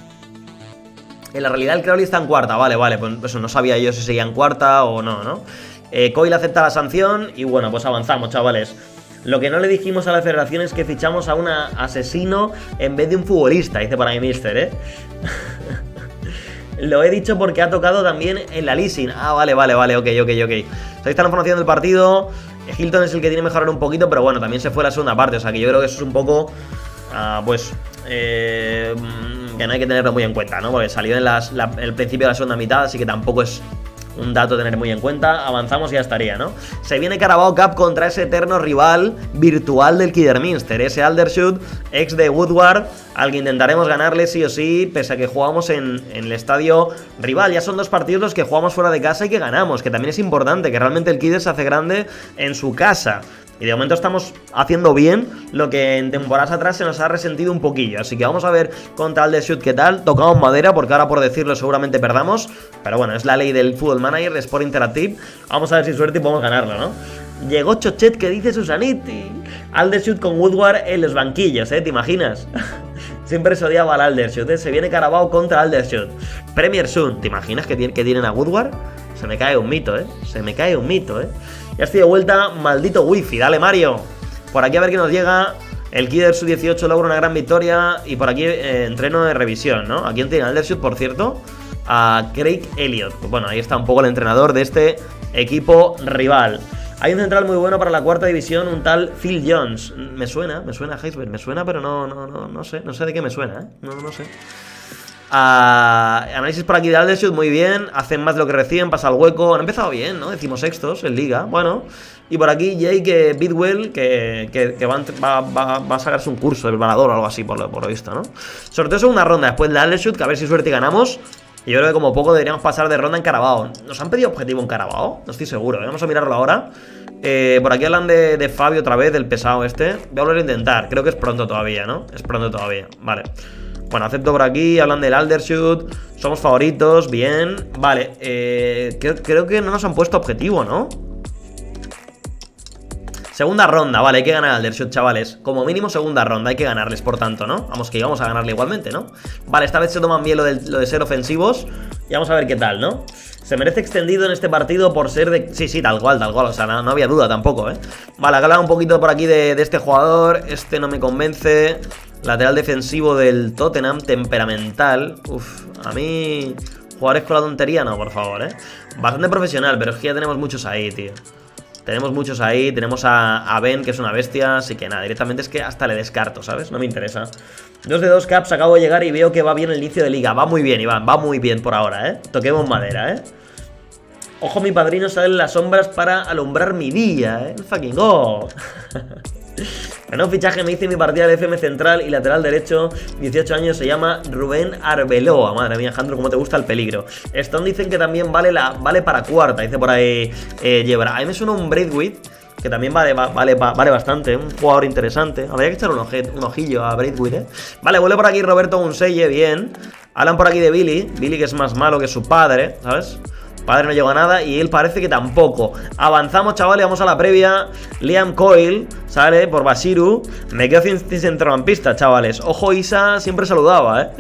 En la realidad el Crawley está en cuarta, vale, pues eso no sabía yo si seguía en cuarta o no, ¿no? Coyle acepta la sanción y bueno, pues avanzamos, chavales. Lo que no le dijimos a la federación es que fichamos a un asesino en vez de un futbolista, dice para mi mister, ¿eh? Lo he dicho porque ha tocado también en la leasing. Ah, vale, ok. Ahí está la información del partido. Hilton es el que tiene que mejorar un poquito, pero bueno, también se fue la segunda parte. O sea, que yo creo que eso es un poco, que no hay que tenerlo muy en cuenta, ¿no? Porque salió en el principio de la segunda mitad, así que tampoco es un dato a tener muy en cuenta. Avanzamos y ya estaría, ¿no? Se viene Carabao Cup contra ese eterno rival virtual del Kidderminster, ese Aldershot, ex de Woodward, al que intentaremos ganarle sí o sí, pese a que jugamos en el estadio rival. Ya son dos partidos los que jugamos fuera de casa y que ganamos, que también es importante, que realmente el Kidder se hace grande en su casa. Y de momento estamos haciendo bien lo que en temporadas atrás se nos ha resentido un poquillo. Así que vamos a ver contra Aldershot qué tal. Tocamos madera porque ahora por decirlo seguramente perdamos. Pero bueno, es la ley del Football Manager, de Sport Interactive. Vamos a ver si suerte y podemos ganarlo, ¿no? Llegó Chochet, que dice Susaniti. Aldershot con Woodward en los banquillos, ¿eh? ¿Te imaginas? Siempre se odiaba al Aldershot, ¿eh? Se viene Carabao contra Aldershot. Premier Sun, ¿te imaginas que tienen a Woodward? Se me cae un mito, ¿eh? Se me cae un mito, ¿eh? Ya estoy de vuelta, maldito wifi, dale Mario. Por aquí a ver qué nos llega. El Kidder Sub-18 logra una gran victoria. Y por aquí entreno de revisión, ¿no? ¿A quién tiene Aldershot, por cierto? A Craig Elliott. Pues bueno, ahí está un poco el entrenador de este equipo rival. Hay un central muy bueno para la cuarta división, un tal Phil Jones. Me suena Heisberg, me suena, pero no sé de qué me suena, ¿eh? No sé. Análisis por aquí de Aldershot, muy bien. Hacen más de lo que reciben, pasa el hueco. Han empezado bien, ¿no? Decimos sextos en liga. Bueno, y por aquí Jake Bidwell, que va a sacarse un curso del balador o algo así, por lo visto, ¿no? Sorteo segunda ronda después de Aldershot, que a ver si suerte ganamos. Y yo creo que como poco deberíamos pasar de ronda en Carabao. ¿Nos han pedido objetivo en Carabao? No estoy seguro, ¿eh? Vamos a mirarlo ahora. Por aquí hablan de Fabio otra vez, del pesado este. Voy a volver a intentar, creo que es pronto todavía, ¿no? Es pronto todavía, vale. Bueno, acepto por aquí, hablan del Aldershot. Somos favoritos, bien. Vale, creo que no nos han puesto objetivo, ¿no? Segunda ronda, vale, hay que ganar al Aldershot, chavales. Como mínimo segunda ronda, hay que ganarles, por tanto, ¿no? Vamos, que íbamos a ganarle igualmente, ¿no? Vale, esta vez se toman bien lo de ser ofensivos. Y vamos a ver qué tal, ¿no? Se merece extendido en este partido por ser de... Sí, tal cual, o sea, no había duda tampoco, ¿eh? Vale, acá hablaba un poquito por aquí de este jugador. Este no me convence. Lateral defensivo del Tottenham, temperamental. Uf, a mí... ¿Jugadores con la tontería? No, por favor, ¿eh? Bastante profesional, pero es que ya tenemos muchos ahí, tío. Tenemos muchos ahí, tenemos a Ben, que es una bestia, así que nada, directamente es que hasta le descarto, ¿sabes? No me interesa. 2 de 2 caps, acabo de llegar y veo que va bien el inicio de liga. Va muy bien, Iván, va muy bien por ahora, ¿eh? Toquemos madera, ¿eh? Ojo, mi padrino sale en las sombras para alumbrar mi día, ¿eh? Fucking go. Bueno, fichaje me hice mi partida de FM central y lateral derecho, 18 años, se llama Rubén Arbeloa. Madre mía, Alejandro, cómo te gusta el peligro. Stone dicen que también vale para cuarta, dice por ahí Yebra. A mí me suena un Braithwaite, que también vale bastante, un jugador interesante. Habría que echar un ojillo a Braithwaite, ¿eh? Vale, vuelve por aquí Roberto Unseye, bien. Hablan por aquí de Billy, que es más malo que su padre, ¿sabes? Padre no llegó a nada y él parece que tampoco. Avanzamos, chavales, vamos a la previa. Liam Coyle sale por Basiru. Me quedo sin centrocampista, chavales. Ojo, Isa siempre saludaba, ¿eh?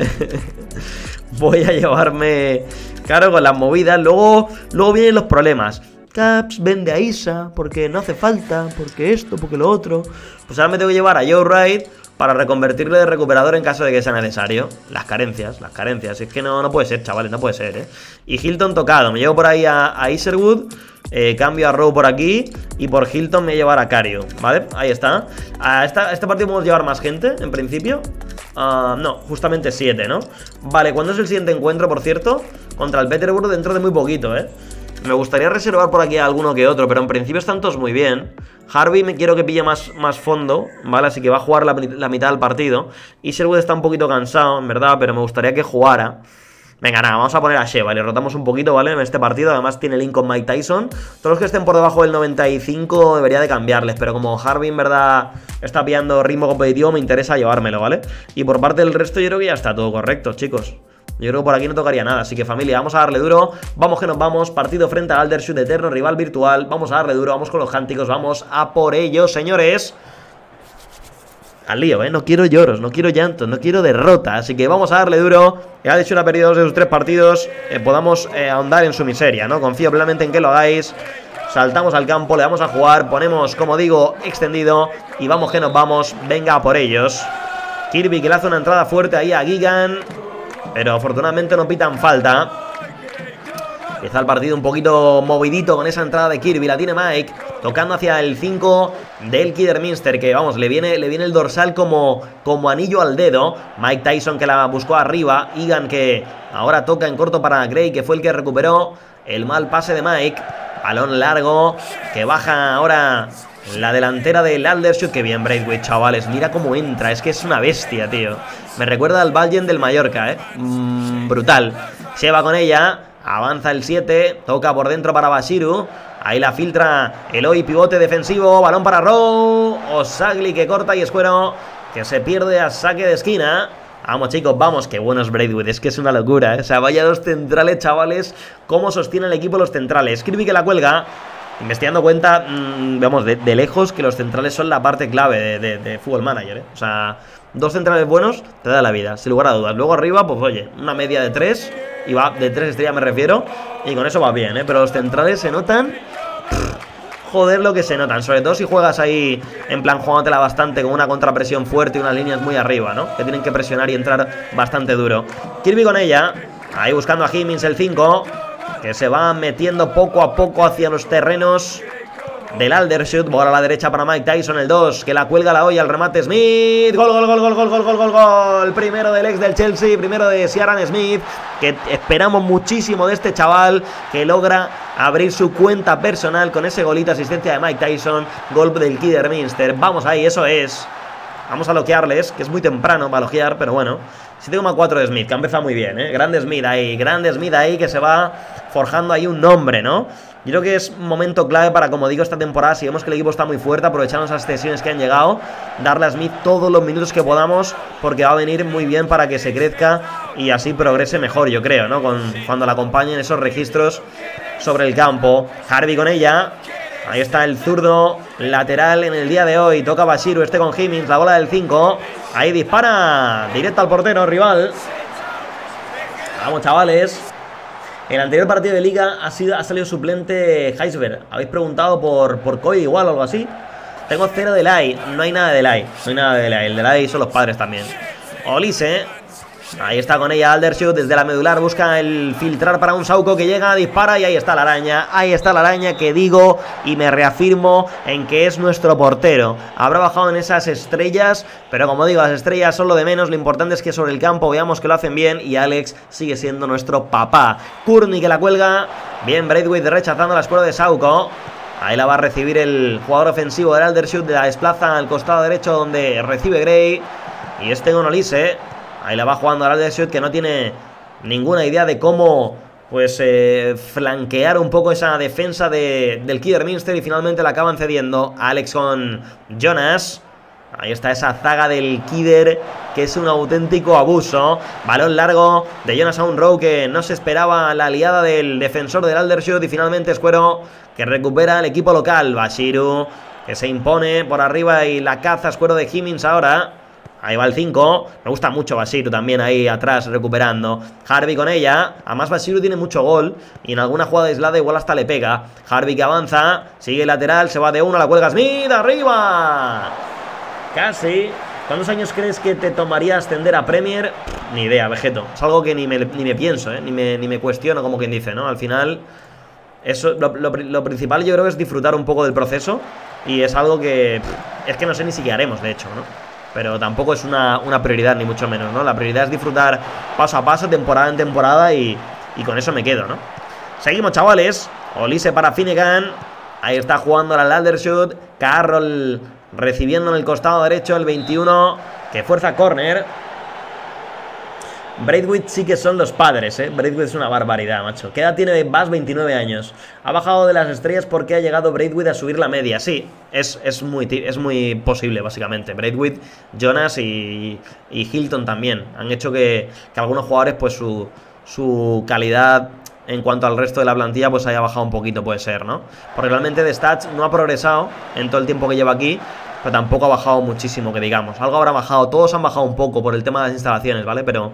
Voy a llevarme claro con las movidas. Luego vienen los problemas. Caps, vende a Isa porque no hace falta, porque esto, porque lo otro. Pues ahora me tengo que llevar a Joe Wright para reconvertirle de recuperador en caso de que sea necesario. Las carencias. Es que no puede ser, chavales, no puede ser, ¿eh? Y Hilton tocado. Me llevo por ahí a Isherwood. Cambio a Rowe por aquí. Y por Hilton me voy a llevar a Cario. ¿Vale? Ahí está. A este partido podemos llevar más gente, en principio. No, justamente 7, ¿no? Vale, ¿cuándo es el siguiente encuentro, por cierto? Contra el Peterborough dentro de muy poquito, ¿eh? Me gustaría reservar por aquí a alguno que otro, pero en principio están todos muy bien. Harvey me quiero que pille más fondo, ¿vale? Así que va a jugar la mitad del partido. Y Sherwood está un poquito cansado, en verdad, pero me gustaría que jugara. Venga, nada, vamos a poner a Shea, ¿vale? Rotamos un poquito, ¿vale? En este partido, además tiene link con Mike Tyson. Todos los que estén por debajo del 95 debería de cambiarles, pero como Harvey en verdad está pillando ritmo competitivo, me interesa llevármelo, ¿vale? Y por parte del resto yo creo que ya está todo correcto, chicos. Yo creo que por aquí no tocaría nada, así que familia, vamos a darle duro. Vamos que nos vamos, partido frente al Aldershot, eterno rival virtual. Vamos a darle duro, vamos con los cánticos, vamos a por ellos, señores. Al lío, ¿eh? No quiero lloros, no quiero llantos, no quiero derrota, así que vamos a darle duro. El Aldershot ha perdido 2 de sus 3 partidos, podamos ahondar en su miseria, ¿no? Confío plenamente en que lo hagáis. Saltamos al campo, le vamos a jugar, ponemos, como digo, extendido. Y vamos que nos vamos, venga a por ellos. Kirby que le hace una entrada fuerte ahí a Gigan, pero afortunadamente no pitan falta. Empieza el partido un poquito movidito con esa entrada de Kirby. La tiene Mike, tocando hacia el 5 del Kidderminster, que vamos, le viene el dorsal como anillo al dedo. Mike Tyson que la buscó arriba. Egan que ahora toca en corto para Craig, que fue el que recuperó el mal pase de Mike. Balón largo que baja ahora la delantera del Aldershot. Que bien Braithwaite, chavales, mira cómo entra. Es que es una bestia, tío. Me recuerda al Bayern del Mallorca, ¿eh? Brutal. Se va con ella. Avanza el 7. Toca por dentro para Basiru. Ahí la filtra Eloy, pivote defensivo. Balón para Rowe. Osagli que corta y Escuero, que se pierde a saque de esquina. Vamos, chicos, vamos, qué bueno es Braithwaite, es que es una locura, ¿eh? O sea, vaya dos centrales, chavales, cómo sostiene el equipo los centrales. Kirby que la cuelga, me estoy dando cuenta, vamos, de lejos, que los centrales son la parte clave de Football Manager, ¿eh? O sea, dos centrales buenos te da la vida, sin lugar a dudas. Luego arriba, pues oye, una media de 3, y va de 3 estrellas me refiero, y con eso va bien, ¿eh? Pero los centrales se notan... Joder lo que se notan, sobre todo si juegas ahí en plan jugándotela bastante con una contrapresión fuerte y unas líneas muy arriba, ¿no? Que tienen que presionar y entrar bastante duro. Kirby con ella, ahí buscando a Higgins el 5, que se va metiendo poco a poco hacia los terrenos del Aldershot. Ahora a la derecha para Mike Tyson, el 2, que la cuelga la olla, el remate Smith. Gol, gol, gol, gol, gol, gol, gol, gol, gol. Primero del ex del Chelsea, primero de Ciaran Smith, que esperamos muchísimo de este chaval, que logra abrir su cuenta personal con ese golito, asistencia de Mike Tyson, gol del Kidderminster. Vamos ahí, eso es. Vamos a loquearles, que es muy temprano para loquear, pero bueno. 7,4 de Smith, que ha empezado muy bien, ¿eh? Grande Smith ahí, que se va forjando ahí un nombre, ¿no? Yo creo que es un momento clave para, como digo, esta temporada. Si vemos que el equipo está muy fuerte, aprovechamos las cesiones que han llegado, darle a Smith todos los minutos que podamos, porque va a venir muy bien para que se crezca y así progrese mejor, yo creo, ¿no? Cuando la acompañen esos registros sobre el campo. Harvey con ella. Ahí está el zurdo lateral en el día de hoy. Toca Basiru, este con Higgins, la bola del 5. Ahí dispara directo al portero rival. Vamos, chavales. En el anterior partido de Liga ha salido suplente Heisberg. Habéis preguntado por Coy igual o algo así. Tengo 0 de Delay. No hay nada de Delay. No hay nada de Delay. El Delay son los padres también. Olise. Ahí está con ella Aldershot desde la medular. Busca el filtrar para un Sauco que llega, dispara y ahí está la araña. Ahí está la araña que digo y me reafirmo en que es nuestro portero. Habrá bajado en esas estrellas, pero como digo, las estrellas son lo de menos. Lo importante es que sobre el campo veamos que lo hacen bien y Alex sigue siendo nuestro papá. Courtney que la cuelga. Bien, Braithwaite rechazando la escuela de Sauco. Ahí la va a recibir el jugador ofensivo del Aldershot. La desplaza al costado derecho donde recibe Gray. Y este con Olise. Ahí la va jugando al Aldershot, que no tiene ninguna idea de cómo pues flanquear un poco esa defensa del Kidderminster, y finalmente la acaban cediendo a Alex con Jonas. Ahí está esa zaga del Kidder, que es un auténtico abuso. Balón largo de Jonas a un row que no se esperaba la aliada del defensor del Aldershot, y finalmente Escuero, que recupera el equipo local. Bashiru, que se impone por arriba y la caza Escuero de Himmins ahora. Ahí va el 5. Me gusta mucho Bashiru también ahí atrás recuperando. Harvey con ella. Además Bashiru tiene mucho gol y en alguna jugada aislada igual hasta le pega. Harvey que avanza. Sigue el lateral. Se va de uno. La cuelga Smith. ¡Arriba! Casi. ¿Cuántos años crees que te tomaría ascender a Premier? Ni idea, Vegeto. Es algo que ni me pienso, ¿eh? Ni me cuestiono, como quien dice, ¿no? Al final, eso, lo principal yo creo es disfrutar un poco del proceso. Y es algo que... es que no sé ni siquiera haremos, de hecho, ¿no? Pero tampoco es una prioridad, ni mucho menos, ¿no? La prioridad es disfrutar paso a paso, temporada en temporada, y con eso me quedo, ¿no? Seguimos, chavales. Olise para Finnegan. Ahí está jugando la Aldershot. Carroll recibiendo en el costado derecho, el 21, que fuerza córner. Braithwaite sí que son los padres, ¿eh? Braithwaite es una barbaridad, macho. ¿Qué edad tiene Bass? 29 años. Ha bajado de las estrellas porque ha llegado Braithwaite a subir la media. Sí, es muy posible, básicamente. Braithwaite, Jonas y Hilton también han hecho que algunos jugadores, pues su calidad en cuanto al resto de la plantilla, pues haya bajado un poquito, puede ser, ¿no? Porque realmente de stats no ha progresado en todo el tiempo que lleva aquí, pero tampoco ha bajado muchísimo, que digamos. Algo habrá bajado, todos han bajado un poco por el tema de las instalaciones, ¿vale? Pero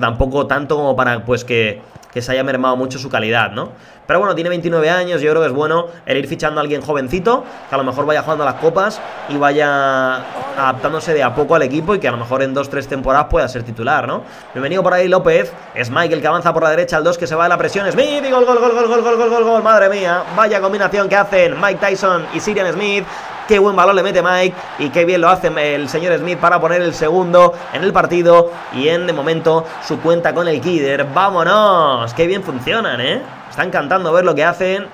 tampoco tanto como para, pues, que se haya mermado mucho su calidad, ¿no? Pero bueno, tiene 29 años, yo creo que es bueno el ir fichando a alguien jovencito, que a lo mejor vaya jugando a las copas y vaya adaptándose de a poco al equipo, y que a lo mejor en 2-3 temporadas pueda ser titular, ¿no? Bienvenido por ahí López. Es Michael que avanza por la derecha, el 2 que se va de la presión. Smith y gol, gol, gol, gol, gol, gol, gol, gol, gol. Madre mía, vaya combinación que hacen Mike Tyson y Ciaran Smith. Qué buen balón le mete Mike y qué bien lo hace el señor Smith para poner el segundo en el partido y en, de momento, su cuenta con el Kidder. ¡Vámonos! ¡Qué bien funcionan, eh! Está encantando ver lo que hacen.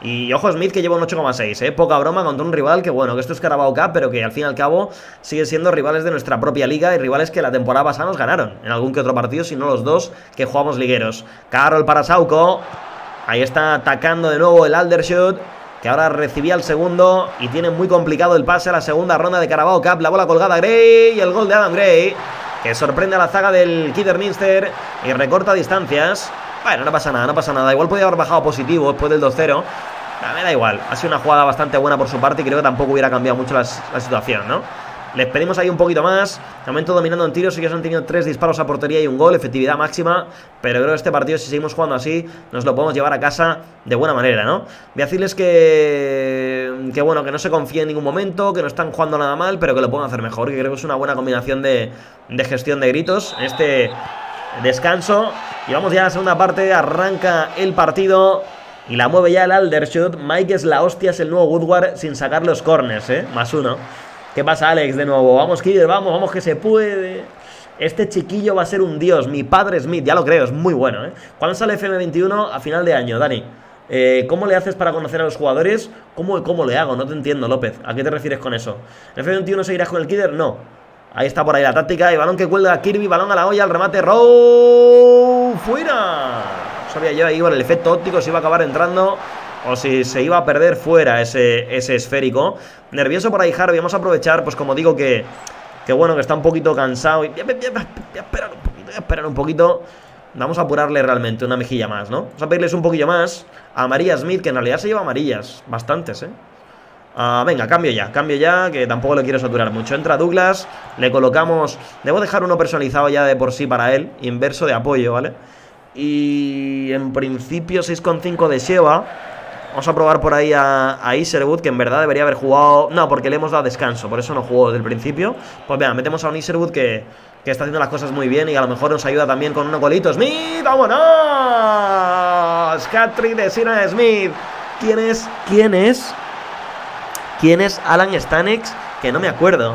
Y ojo Smith, que lleva un 8,6, ¿eh? Poca broma contra un rival que, bueno, que esto es Carabao Cup, pero que al fin y al cabo siguen siendo rivales de nuestra propia liga y rivales que la temporada pasada nos ganaron en algún que otro partido, si no los dos que jugamos ligueros. Carroll para Sauco. Ahí está atacando de nuevo el Aldershot, que ahora recibía el segundo y tiene muy complicado el pase a la segunda ronda de Carabao Cup. La bola colgada a Gray y el gol de Adam Gray, que sorprende a la zaga del Kidderminster y recorta distancias. Bueno, no pasa nada, no pasa nada. Igual podía haber bajado positivo después del 2-0. Me da igual, ha sido una jugada bastante buena por su parte y creo que tampoco hubiera cambiado mucho la situación, ¿no? Les pedimos ahí un poquito más. De momento dominando en tiros, ellos han tenido 3 disparos a portería y un gol, efectividad máxima. Pero creo que este partido, si seguimos jugando así, nos lo podemos llevar a casa de buena manera, ¿no? Voy a decirles que bueno, que no se confíen en ningún momento, que no están jugando nada mal, pero que lo pueden hacer mejor, que creo que es una buena combinación de gestión de gritos en este descanso. Y vamos ya a la segunda parte. Arranca el partido y la mueve ya el Aldershot. Mike es la hostia, es el nuevo Woodward sin sacar los corners, ¿eh? +1. ¿Qué pasa, Alex? De nuevo. Vamos, Kidder, vamos, vamos, que se puede. Este chiquillo va a ser un dios. Mi padre Smith, ya lo creo, es muy bueno, ¿eh? ¿Cuándo sale FM21 a final de año, Dani? ¿Cómo le haces para conocer a los jugadores? ¿Cómo le hago? No te entiendo, López. ¿A qué te refieres con eso? ¿FM21 seguirás con el Kidder? No. Ahí está por ahí la táctica. Y balón que cuelga Kirby, balón a la olla, el remate. ¡Row! ¡Fuera! No sabía yo ahí con el efecto óptico si iba a acabar entrando o si se iba a perder fuera ese esférico. Nervioso por ahí Harvey. Vamos a aprovechar, pues como digo, que bueno, que está un poquito cansado y voy a esperar un poquito. Vamos a apurarle realmente una mejilla más, ¿no? Vamos a pedirles un poquillo más a María Smith, que en realidad se lleva amarillas bastantes, ¿eh? Venga, cambio ya, que tampoco lo quiero saturar mucho. Entra Douglas, le colocamos... Debo dejar uno personalizado ya de por sí para él, inverso de apoyo, ¿vale? y en principio 6,5 de Sheva. Vamos a probar por ahí a Isherwood, que en verdad debería haber jugado. No, porque le hemos dado descanso, por eso no jugó desde el principio. Pues vean, metemos a un Isherwood que está haciendo las cosas muy bien y a lo mejor nos ayuda también con unos golitos. ¡Smith! ¡Vámonos! Hat-trick de Ciaran Smith. ¿Quién es Alan Stanex? Que no me acuerdo.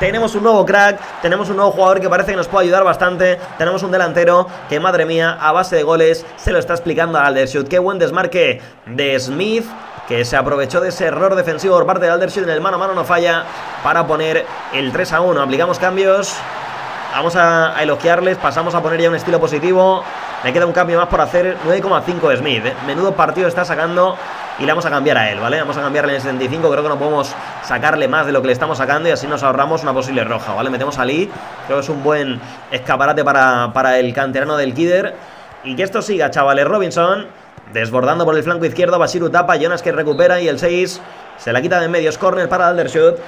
Tenemos un nuevo crack, tenemos un nuevo jugador que parece que nos puede ayudar bastante. Tenemos un delantero que, madre mía, a base de goles se lo está explicando a Aldershot. Qué buen desmarque de Smith, que se aprovechó de ese error defensivo por parte de Aldershot. En el mano a mano no falla para poner el 3-1. Aplicamos cambios. Vamos a elogiarles. Pasamos a poner ya un estilo positivo. Le queda un cambio más por hacer. 9,5 de Smith. Menudo partido está sacando. Y le vamos a cambiar a él, ¿vale? Vamos a cambiarle en el 75. Creo que no podemos sacarle más de lo que le estamos sacando. Y así nos ahorramos una posible roja, ¿vale? Metemos a Lee. Creo que es un buen escaparate para el canterano del Kidder. Y que esto siga, chavales. Robinson desbordando por el flanco izquierdo. Basiru tapa. Jonas que recupera. Y el 6 se la quita de medios. Corner para Aldershot.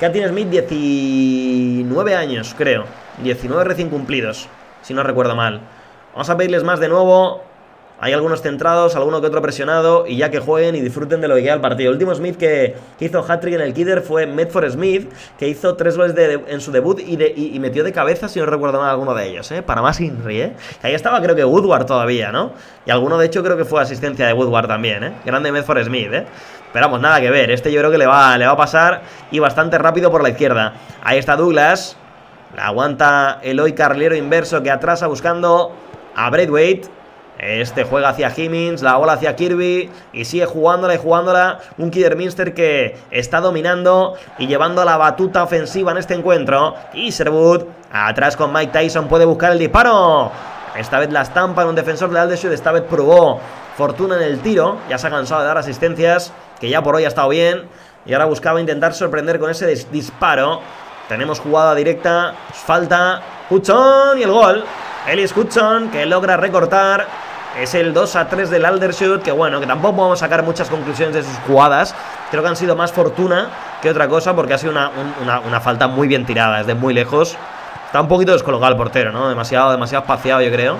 Katyn Smith, 19 años, creo. 19 recién cumplidos, si no recuerdo mal. Vamos a pedirles más de nuevo. Hay algunos centrados, alguno que otro presionado. Y ya que jueguen y disfruten de lo que queda el partido. El último Smith que hizo hat-trick en el Kidder fue Medford Smith, que hizo 3 goles en su debut y metió de cabeza, si no recuerdo mal, alguno de ellos, ¿eh? Para más Inri, ¿eh? Ahí estaba, creo que Woodward todavía, ¿no? Y alguno, de hecho, creo que fue asistencia de Woodward también, ¿eh? Grande Medford Smith, ¿eh? Pero vamos, nada que ver. Este yo creo que le va a pasar, y bastante rápido por la izquierda. Ahí está Douglas. La aguanta Eloy Carliero inverso, que atrasa buscando a Braithwaite. Este juega hacia Higgins, la bola hacia Kirby, y sigue jugándola y jugándola. Un Kidderminster que está dominando y llevando la batuta ofensiva en este encuentro. Isherwood atrás con Mike Tyson, puede buscar el disparo. Esta vez la estampa en un defensor de Aldershot. Esta vez probó fortuna en el tiro. Ya se ha cansado de dar asistencias, que ya por hoy ha estado bien, y ahora buscaba intentar sorprender con ese disparo. Tenemos jugada directa, falta, Hudson y el gol. Ellis Hudson, que logra recortar. Es el 2-3 del Aldershot, que bueno, que tampoco podemos sacar muchas conclusiones de sus jugadas. Creo que han sido más fortuna que otra cosa, porque ha sido una falta muy bien tirada, desde muy lejos. Está un poquito descolocado el portero, ¿no? Demasiado espaciado, yo creo.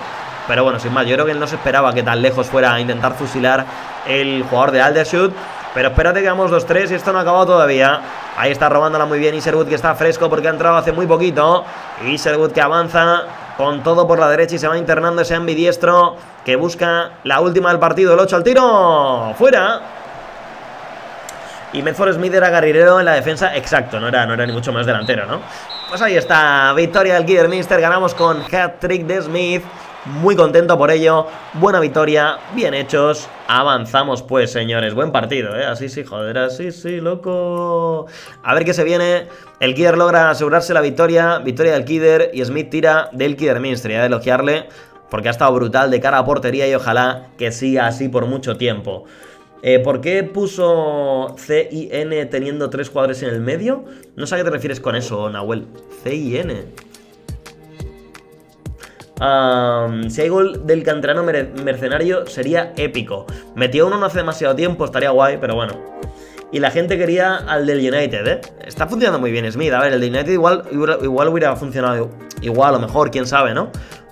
Pero bueno, sin más, yo creo que él no se esperaba que tan lejos fuera a intentar fusilar el jugador de Aldershot. Pero espérate que vamos 2-3 y esto no ha acabado todavía. Ahí está robándola muy bien Isherwood, que está fresco porque ha entrado hace muy poquito. Isherwood que avanza con todo por la derecha y se va internando ese ambidiestro, que busca la última del partido, el 8 al tiro. ¡Fuera! Y Medford Smith era carrilero en la defensa. Exacto, no era ni mucho más delantero, ¿no? Pues ahí está, victoria del Kidderminster. Ganamos con hat-trick de Smith. Muy contento por ello, buena victoria, bien hechos, avanzamos pues, señores. Buen partido, ¿eh? Así sí, joder, así sí, loco. A ver qué se viene. El Kidder logra asegurarse la victoria, victoria del Kidder, y Smith tira del Kidderminster. Ya de elogiarle, porque ha estado brutal de cara a portería, y ojalá que siga así por mucho tiempo. ¿Por qué puso CIN teniendo 3 jugadores en el medio? No sé a qué te refieres con eso, Nahuel. CIN. Si hay gol del canterano mercenario sería épico. Metió uno no hace demasiado tiempo, estaría guay, pero bueno. Y la gente quería al del United, ¿eh? Está funcionando muy bien Smith. A ver, el del United igual hubiera funcionado igual o mejor, quién sabe, ¿no?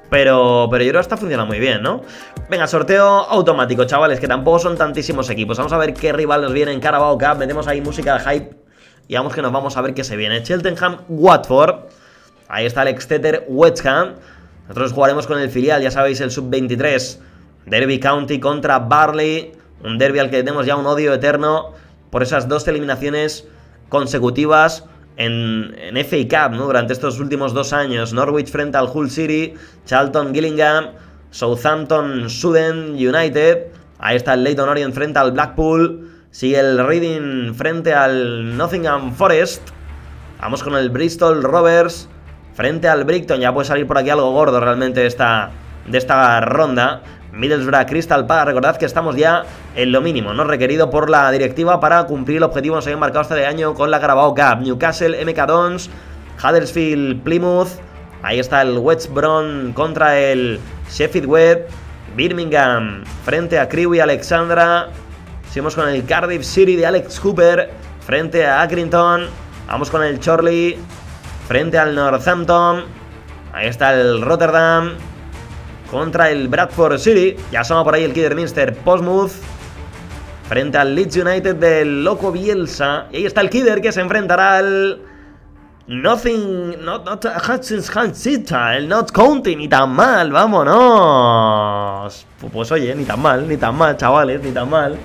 Pero yo creo que está funcionando muy bien, ¿no? Venga, sorteo automático, chavales, que tampoco son tantísimos equipos. Vamos a ver qué rival nos viene en Carabao Cup. Metemos ahí música de hype y vamos, que nos vamos a ver qué se viene. Cheltenham, Watford. Ahí está el Exeter, West Ham. Nosotros jugaremos con el filial, ya sabéis, el Sub-23. Derby County contra Barley. Un derby al que tenemos ya un odio eterno por esas 2 eliminaciones consecutivas en FA Cup, ¿no? Durante estos últimos 2 años. Norwich frente al Hull City. Charlton Gillingham. Southampton Southend United. Ahí está el Leyton Orient frente al Blackpool. Sigue el Reading frente al Nottingham Forest. Vamos con el Bristol Rovers frente al Brighton. Ya puede salir por aquí algo gordo realmente de esta ronda. Middlesbrough Crystal Palace. Recordad que estamos ya en lo mínimo, ¿no? Requerido por la directiva para cumplir el objetivo que nos habían marcado este año con la Carabao Cup. Newcastle, MK Dons. Huddersfield, Plymouth. Ahí está el West Brom contra el Sheffield West. Birmingham frente a Crewe Alexandra. Seguimos con el Cardiff City de Alex Cooper frente a Accrington. Vamos con el Chorley frente al Northampton. Ahí está el Rotterdam. contra el Bradford City. Ya asoma por ahí el Kidderminster Portsmouth frente al Leeds United del loco Bielsa. Y ahí está el Kidder, que se enfrentará al el Notts County. Ni tan mal, vámonos. Pues oye, ni tan mal, chavales, ni tan mal.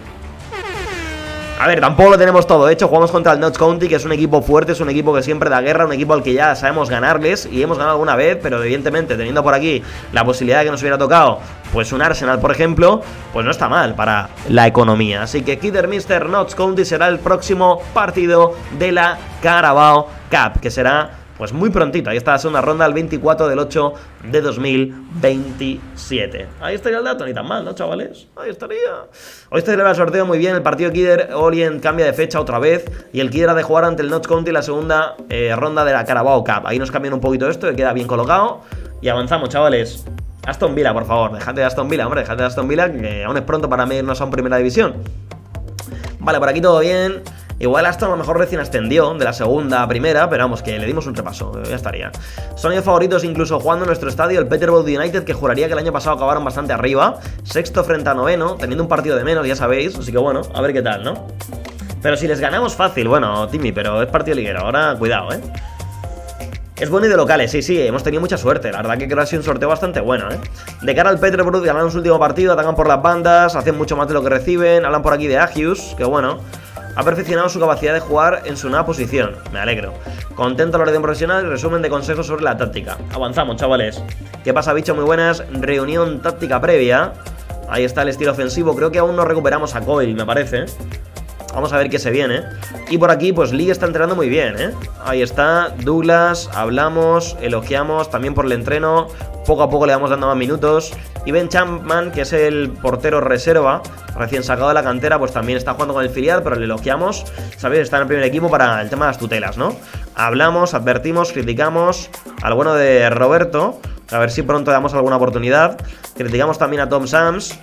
A ver, tampoco lo tenemos todo hecho. Jugamos contra el Notts County, que es un equipo fuerte, es un equipo que siempre da guerra, un equipo al que ya sabemos ganarles y hemos ganado alguna vez, pero evidentemente teniendo por aquí la posibilidad de que nos hubiera tocado pues un Arsenal, por ejemplo, pues no está mal para la economía. Así que Kidderminster Notts County será el próximo partido de la Carabao Cup, que será pues muy prontito. Ahí está la segunda ronda, el 24/8/2027. Ahí estaría el dato, ni tan mal, ¿no, chavales? Ahí estaría. Hoy se celebra el sorteo muy bien. El partido Kidder Orient cambia de fecha otra vez. Y el Kidder ha de jugar ante el Notts County la segunda ronda de la Carabao Cup. Ahí nos cambian un poquito esto, que queda bien colocado. Y avanzamos, chavales. Aston Villa, por favor. Dejate de Aston Villa, hombre. Dejate de Aston Villa, que aún es pronto para medirnos a un primera división. Vale, por aquí todo bien. Igual hasta a lo mejor recién ascendió de la segunda a primera, pero vamos, que le dimos un repaso, ya estaría. Son ellos favoritos incluso jugando en nuestro estadio, el Peterborough United, que juraría que el año pasado acabaron bastante arriba. Sexto frente a noveno, teniendo un partido de menos, ya sabéis, así que bueno, a ver qué tal, ¿no? Pero si les ganamos fácil, bueno, Timmy, pero es partido liguero, ahora cuidado, ¿eh? Es bueno y de locales, sí, hemos tenido mucha suerte. La verdad que creo que ha sido un sorteo bastante bueno, ¿eh? De cara al Peterborough, ganaron su último partido, atacan por las bandas, hacen mucho más de lo que reciben. Hablan por aquí de Agius, que bueno, ha perfeccionado su capacidad de jugar en su nueva posición. Me alegro. Contento a la orden profesional y resumen de consejos sobre la táctica. Avanzamos, chavales. ¿Qué pasa, bicho? Muy buenas. Reunión táctica previa. Ahí está el estilo ofensivo. Creo que aún no recuperamos a Coyle, me parece. Vamos a ver qué se viene. Y por aquí, pues Lee está entrenando muy bien, ¿eh? Ahí está. Douglas, hablamos, elogiamos también por el entreno. Poco a poco le vamos dando más minutos. Y Ben Champman, que es el portero reserva, recién sacado de la cantera, pues también está jugando con el filial, pero le elogiamos. Sabéis, está en el primer equipo para el tema de las tutelas, ¿no? Hablamos, advertimos, criticamos al bueno de Roberto. A ver si pronto damos alguna oportunidad. Criticamos también a Tom Sams.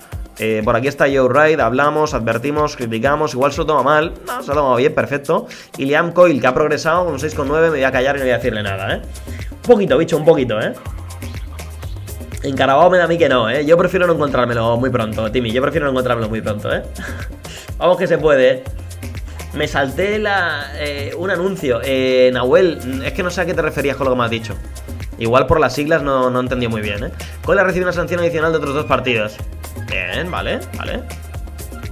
Por aquí está Joe Wright, hablamos, advertimos, criticamos, igual se lo toma mal. No, se lo toma bien, perfecto. Y Liam Coyle, que ha progresado con un 6,9, me voy a callar y no voy a decirle nada, ¿eh? Un poquito, bicho, un poquito, ¿eh? En Carabao me da a mí que no, ¿eh? Yo prefiero no encontrármelo muy pronto, Timmy. Yo prefiero no encontrármelo muy pronto, ¿eh? Vamos que se puede. Me salté un anuncio. Nahuel, es que no sé a qué te referías con lo que me has dicho. Igual por las siglas no entendí muy bien, ¿eh? Coyle ha recibido una sanción adicional de otros 2 partidos. Bien, vale.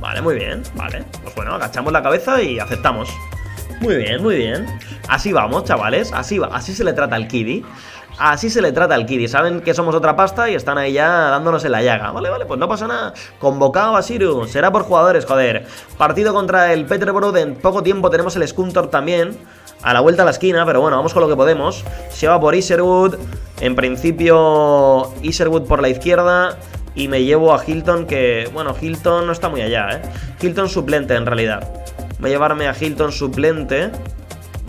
Vale, muy bien, vale. Pues bueno, agachamos la cabeza y aceptamos. Muy bien, muy bien. Así vamos, chavales. Así se le trata al Kiddy. Así se le trata al Kiddy. Saben que somos otra pasta y están ahí ya dándonos en la llaga. Vale, pues no pasa nada. Convocado a Siru. Será por jugadores, joder. Partido contra el Peterborough. En poco tiempo tenemos el Scunthorpe también. A la vuelta a la esquina, pero bueno, vamos con lo que podemos. Se va por Isherwood. En principio, Isherwood por la izquierda. Y me llevo a Hilton, que... Bueno, Hilton no está muy allá, ¿eh? Hilton suplente, en realidad. Voy a llevarme a Hilton suplente.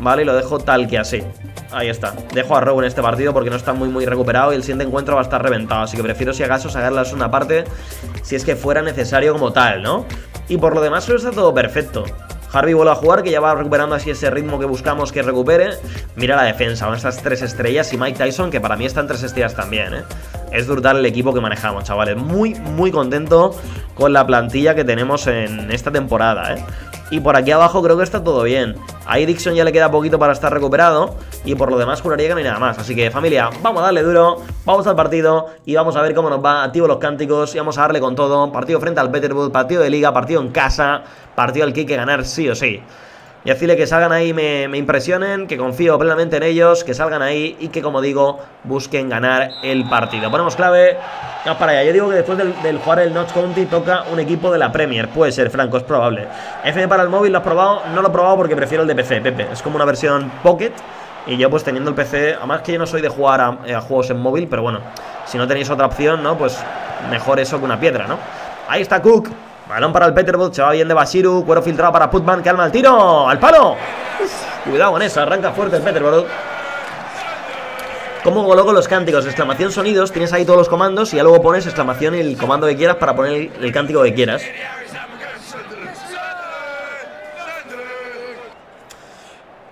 Vale, y lo dejo tal que así. Ahí está. Dejo a Rowe en este partido porque no está muy recuperado y el siguiente encuentro va a estar reventado. Así que prefiero, si acaso, sacarle la segunda parte si es que fuera necesario como tal, ¿no? Y por lo demás solo está todo perfecto. Harvey vuelve a jugar, que ya va recuperando así ese ritmo que buscamos que recupere. Mira la defensa, con estas 3 estrellas y Mike Tyson, que para mí están 3 estrellas también, ¿eh? Es brutal el equipo que manejamos, chavales. Muy contento con la plantilla que tenemos en esta temporada, ¿eh? Y por aquí abajo creo que está todo bien. A Dixon ya le queda poquito para estar recuperado. Y por lo demás juraría que no hay nada más. Así que, familia, vamos a darle duro. Vamos al partido y vamos a ver cómo nos va. Activo los cánticos y vamos a darle con todo. Partido frente al Peterborough, partido de liga, partido en casa. Partido al que hay que ganar sí o sí. Y decirle que salgan ahí, me impresionen, que confío plenamente en ellos, que salgan ahí y que, como digo, busquen ganar el partido. Ponemos clave, vamos para allá. Yo digo que después del jugar el Notts County toca un equipo de la Premier. Puede ser, Franco, es probable. FM para el móvil, ¿lo has probado? No lo he probado porque prefiero el de PC, Pepe. Es como una versión Pocket y yo pues teniendo el PC, además que yo no soy de jugar a juegos en móvil, pero bueno, si no tenéis otra opción, ¿no? Pues mejor eso que una piedra, ¿no? Ahí está Cook. Balón para el Peterborough, se va bien de Bashiru. Cuero filtrado para Putman, que alma el tiro. ¡Al palo! Cuidado con eso, arranca fuerte el Peterborough. ¿Cómo coloco los cánticos? Exclamación, sonidos. Tienes ahí todos los comandos y ya luego pones exclamación y el comando que quieras para poner el cántico que quieras.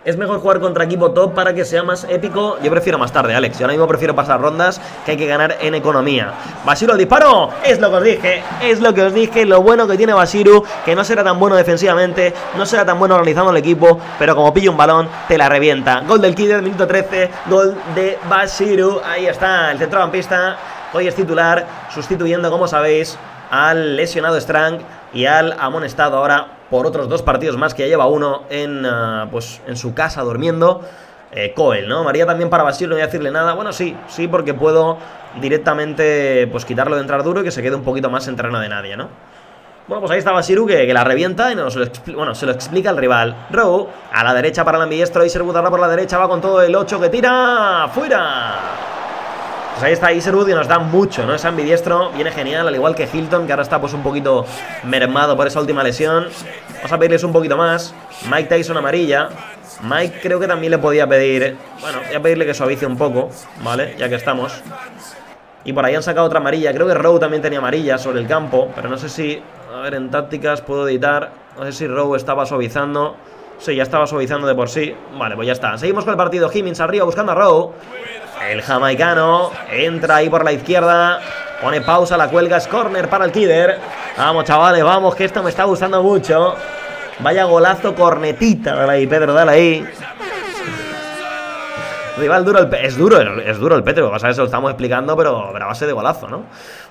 Es mejor jugar contra equipo top para que sea más épico. Yo prefiero más tarde, Alex. Yo ahora mismo prefiero pasar rondas, que hay que ganar en economía. Basiru, disparo. Es lo que os dije. Es lo que os dije. Lo bueno que tiene Basiru, que no será tan bueno defensivamente, no será tan bueno organizando el equipo, pero como pilla un balón, te la revienta. Gol del Kidder, minuto 13. Gol de Basiru. Ahí está el centrocampista. Hoy es titular, sustituyendo, como sabéis, al lesionado Strang y al amonestado ahora por otros dos partidos más, que ya lleva uno en su casa durmiendo, Coel, ¿no? María también para Basil, no voy a decirle nada. Bueno, sí, porque puedo directamente quitarlo de entrar duro y que se quede un poquito más en terreno de nadie, ¿no? Bueno, pues ahí está Basiru, que la revienta y se lo explica al rival. Rowe a la derecha para el ambidiestro, Isherwood ahora por la derecha, va con todo el 8 que tira, ¡fuera! Pues ahí está Isherwood y nos da mucho, ¿no? Es ambidiestro, viene genial, al igual que Hilton, que ahora está un poquito mermado por esa última lesión. Vamos a pedirles un poquito más. Mike Tyson amarilla. Mike creo que también le podía pedir... Bueno, voy a pedirle que suavice un poco, ¿vale? Ya que estamos. Y por ahí han sacado otra amarilla. Creo que Rowe también tenía amarilla sobre el campo, pero no sé si... A ver, en tácticas puedo editar. No sé si Rowe estaba suavizando. Sí, ya estaba suavizando de por sí. Vale, pues ya está. Seguimos con el partido. Higgins arriba buscando a Rowe. El jamaicano entra ahí por la izquierda, pone pausa, la cuelga, es córner para el Kidder. Vamos, chavales, vamos, que esto me está gustando mucho. Vaya golazo, cornetita. Dale ahí, Pedro, dale ahí. Rival duro, es duro el Pedro, o sea, eso lo estamos explicando, pero a base de golazo, ¿no?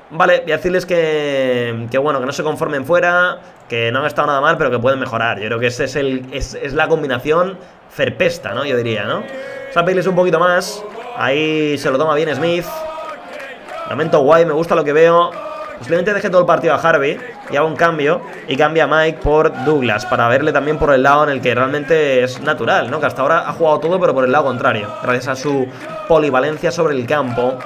Vale, voy a decirles que no se conformen fuera, que no han estado nada mal, pero que pueden mejorar. Yo creo que ese es la combinación ferpesta, ¿no? Yo diría, ¿no? O sea, pedirles un poquito más. Ahí se lo toma bien Smith. Lamento guay, me gusta lo que veo. Posiblemente deje todo el partido a Harvey y haga un cambio, y cambia a Mike por Douglas, para verle también por el lado en el que realmente es natural, ¿no? Que hasta ahora ha jugado todo, pero por el lado contrario, gracias a su polivalencia sobre el campo.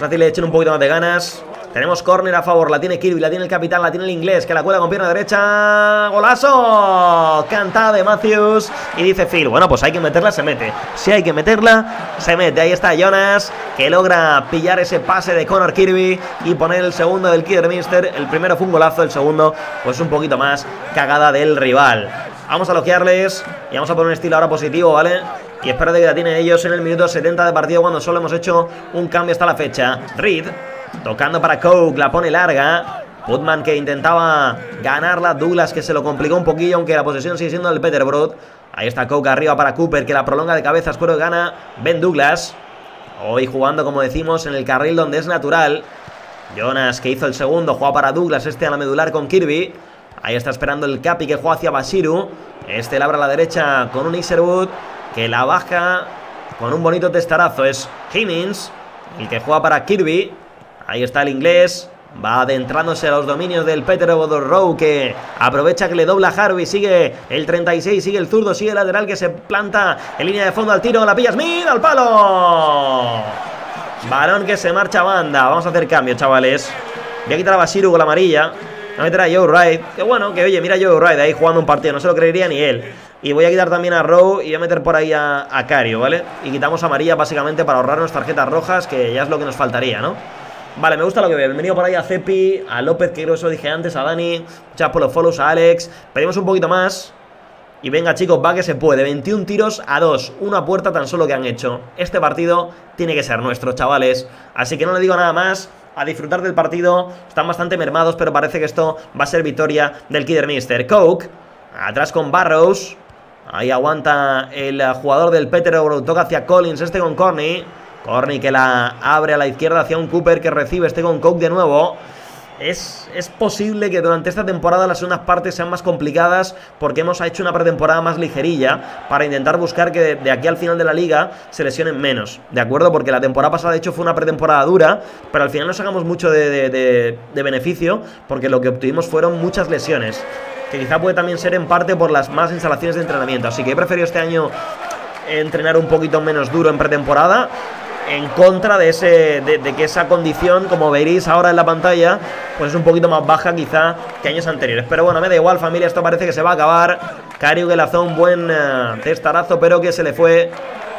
Así le echen un poquito más de ganas. Tenemos córner a favor, la tiene Kirby, la tiene el capitán, la tiene el inglés, que la cuela con pierna derecha. ¡Golazo! Cantada de Matthews. Y dice Phil, bueno, pues hay que meterla, se mete. Si hay que meterla, se mete. Ahí está Jonas, que logra pillar ese pase de Connor Kirby y poner el segundo del Kidderminster. El primero fue un golazo, el segundo pues un poquito más cagada del rival. Vamos a bloquearles y vamos a poner un estilo ahora positivo, ¿vale? Y espero que la tienen ellos en el minuto 70 de partido, cuando solo hemos hecho un cambio hasta la fecha. Reed tocando para Coke, la pone larga. Putman, que intentaba ganarla. Douglas, que se lo complicó un poquillo, aunque la posesión sigue siendo del Peterborough. Ahí está Coke arriba para Cooper, que la prolonga de cabezas, pero gana Ben Douglas. Hoy jugando, como decimos, en el carril donde es natural. Jonas, que hizo el segundo, juega para Douglas, este a la medular con Kirby. Ahí está esperando el Capi, que juega hacia Basiru. Este la abre a la derecha con un Isherwood, que la baja con un bonito testarazo. Es Higgins el que juega para Kirby. Ahí está el inglés, va adentrándose a los dominios del Peterborough. Rowe, que aprovecha que le dobla Harvey, sigue el 36, sigue el zurdo, sigue el lateral, que se planta en línea de fondo al tiro, la pilla Smith, al palo. Balón que se marcha a banda. Vamos a hacer cambio, chavales. Voy a quitar a Basiru con la amarilla, voy a meter a Joe Wright, que bueno, que oye, mira a Joe Wright ahí jugando un partido, no se lo creería ni él. Y voy a quitar también a Rowe y voy a meter por ahí a Cario, ¿vale? Y quitamos a amarilla básicamente para ahorrarnos tarjetas rojas, que ya es lo que nos faltaría, ¿no? Vale, me gusta lo que veo. Bienvenido por ahí a Cepi, a López, que creo que eso dije antes, a Dani. Muchas por los follows, a Alex. Pedimos un poquito más. Y venga, chicos, va que se puede. 21 tiros a 2. Una puerta tan solo que han hecho. Este partido tiene que ser nuestro, chavales. Así que no le digo nada más. A disfrutar del partido. Están bastante mermados, pero parece que esto va a ser victoria del Kidderminster. Coke, atrás con Barrows. Ahí aguanta el jugador del Peterborough. Toca hacia Collins, este con Corney. Corney, que la abre a la izquierda hacia un Cooper, que recibe este con Coke de nuevo. Es posible que durante esta temporada las segundas partes sean más complicadas, porque hemos hecho una pretemporada más ligerilla para intentar buscar que de aquí al final de la liga se lesionen menos, ¿de acuerdo? Porque la temporada pasada de hecho fue una pretemporada dura, pero al final no sacamos mucho de beneficio, porque lo que obtuvimos fueron muchas lesiones, que quizá puede también ser en parte por las más instalaciones de entrenamiento. Así que he preferido este año entrenar un poquito menos duro en pretemporada, en contra de que esa condición, como veréis ahora en la pantalla, pues es un poquito más baja quizá que años anteriores. Pero bueno, me da igual, familia, esto parece que se va a acabar. Cario, que lanzó un buen testarazo, pero que se le fue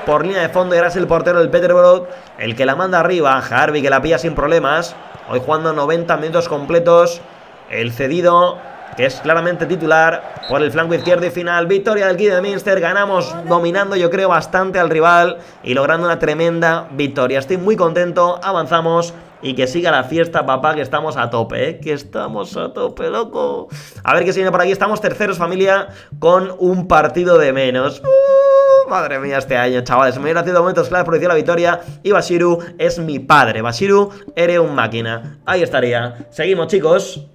por línea de fondo, y ahora es el portero del Peterborough el que la manda arriba. Harvey, que la pilla sin problemas. Hoy jugando 90 minutos completos. El cedido que es claramente titular por el flanco izquierdo. Y final, victoria del Kidderminster. Ganamos dominando, yo creo, bastante al rival y logrando una tremenda victoria. Estoy muy contento, avanzamos y que siga la fiesta, papá, que estamos a tope, ¿eh? Que estamos a tope, loco. A ver qué se viene por aquí. Estamos terceros, familia, con un partido de menos. Madre mía, este año, chavales. Me hubiera haciendo momentos claves por decir la victoria. Y Bashiru es mi padre. Bashiru, eres un máquina. Ahí estaría. Seguimos, chicos.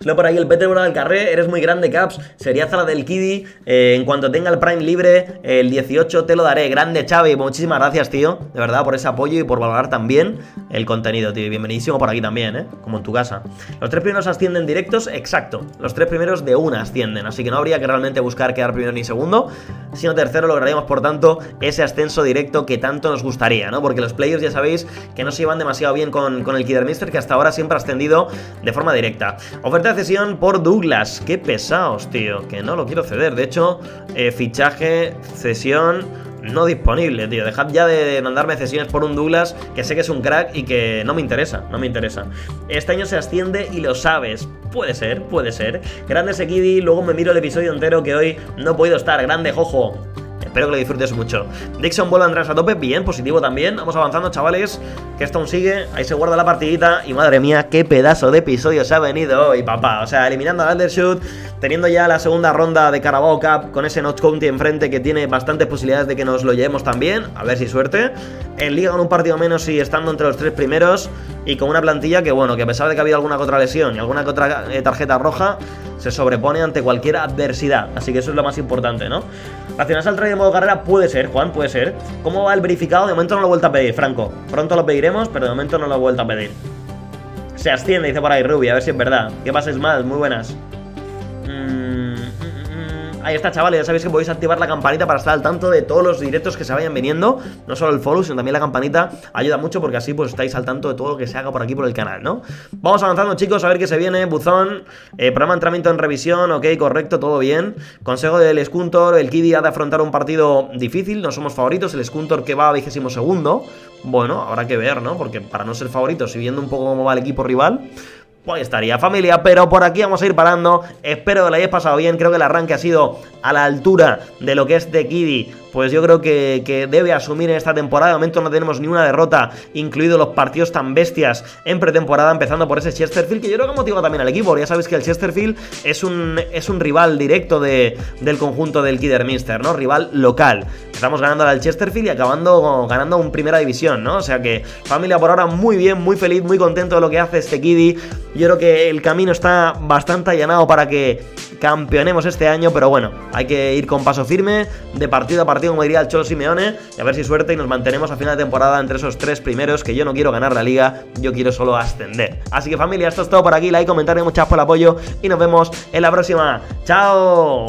Solo por ahí el Peterborough del Carré. Eres muy grande, Caps. Sería Zala del Kiddy. En cuanto tenga el Prime libre, el 18 te lo daré. Grande, Xavi. Muchísimas gracias, tío. De verdad, por ese apoyo y por valorar también el contenido, tío. Bienvenidísimo por aquí también, ¿eh? Como en tu casa. Los tres primeros ascienden directos. Exacto. Los tres primeros de una ascienden. Así que no habría que realmente buscar quedar primero ni segundo, sino tercero. Lograríamos, por tanto, ese ascenso directo que tanto nos gustaría, ¿no? Porque los players ya sabéis que no se llevan demasiado bien con el Kidderminster, que hasta ahora siempre ha ascendido de forma directa. Oferta cesión por Douglas. Qué pesados, tío, que no lo quiero ceder. De hecho, fichaje, cesión no disponible, tío. Dejad ya de mandarme cesiones por un Douglas, que sé que es un crack y que no me interesa. No me interesa. Este año se asciende y lo sabes. Puede ser, puede ser. Grande Sekidi, luego me miro el episodio entero, que hoy no he podido estar. Grande Jojo. Espero que lo disfrutes mucho. Dixon vuelve a entrar a tope. Bien, positivo también. Vamos avanzando, chavales, que esto aún sigue. Ahí se guarda la partidita. Y madre mía, qué pedazo de episodio se ha venido hoy, papá. O sea, eliminando al Aldershot, teniendo ya la segunda ronda de Carabao Cup con ese Notts County enfrente, que tiene bastantes posibilidades de que nos lo llevemos también. A ver si suerte. En Liga con un partido menos y estando entre los tres primeros. Y con una plantilla que, bueno, que a pesar de que ha habido alguna que otra lesión y alguna que otra tarjeta roja, se sobrepone ante cualquier adversidad. Así que eso es lo más importante, ¿no? Nacional al trade de modo carrera puede ser, Juan, puede ser. ¿Cómo va el verificado? De momento no lo he vuelto a pedir, Franco. Pronto lo pediremos, pero de momento no lo he vuelto a pedir. Se asciende, dice por ahí Ruby, a ver si es verdad. ¿Qué pases mal? Muy buenas. Ahí está, chavales, ya sabéis que podéis activar la campanita para estar al tanto de todos los directos que se vayan viniendo. No solo el follow, sino también la campanita ayuda mucho, porque así pues estáis al tanto de todo lo que se haga por aquí por el canal, ¿no? Vamos avanzando, chicos, a ver qué se viene. Buzón, programa de entrenamiento en revisión, ok, correcto, todo bien. Consejo del Scunthorpe, el Kiddy ha de afrontar un partido difícil, no somos favoritos. El Scunthorpe que va a 22º. Bueno, habrá que ver, ¿no? Porque para no ser favoritos y viendo un poco cómo va el equipo rival, pues ahí estaría, familia, pero por aquí vamos a ir parando. Espero que lo hayáis pasado bien. Creo que el arranque ha sido a la altura de lo que este Kiddy, pues yo creo que debe asumir en esta temporada. De momento no tenemos ni una derrota, incluidos los partidos tan bestias en pretemporada, empezando por ese Chesterfield, que yo creo que motiva también al equipo. Ya sabéis que el Chesterfield es un rival directo del conjunto del Kidderminster, ¿no? Rival local. Estamos ganando al Chesterfield y acabando ganando un primera división, ¿no? O sea que, familia, por ahora muy bien, muy feliz, muy contento de lo que hace este Kiddy. Yo creo que el camino está bastante allanado para que campeonemos este año, pero bueno, hay que ir con paso firme, de partido a partido, como diría el Cholo Simeone, y a ver si suerte y nos mantenemos a final de temporada entre esos tres primeros, que yo no quiero ganar la liga, yo quiero solo ascender. Así que, familia, esto es todo por aquí. Like, comentario, muchas gracias por el apoyo y nos vemos en la próxima. ¡Chao!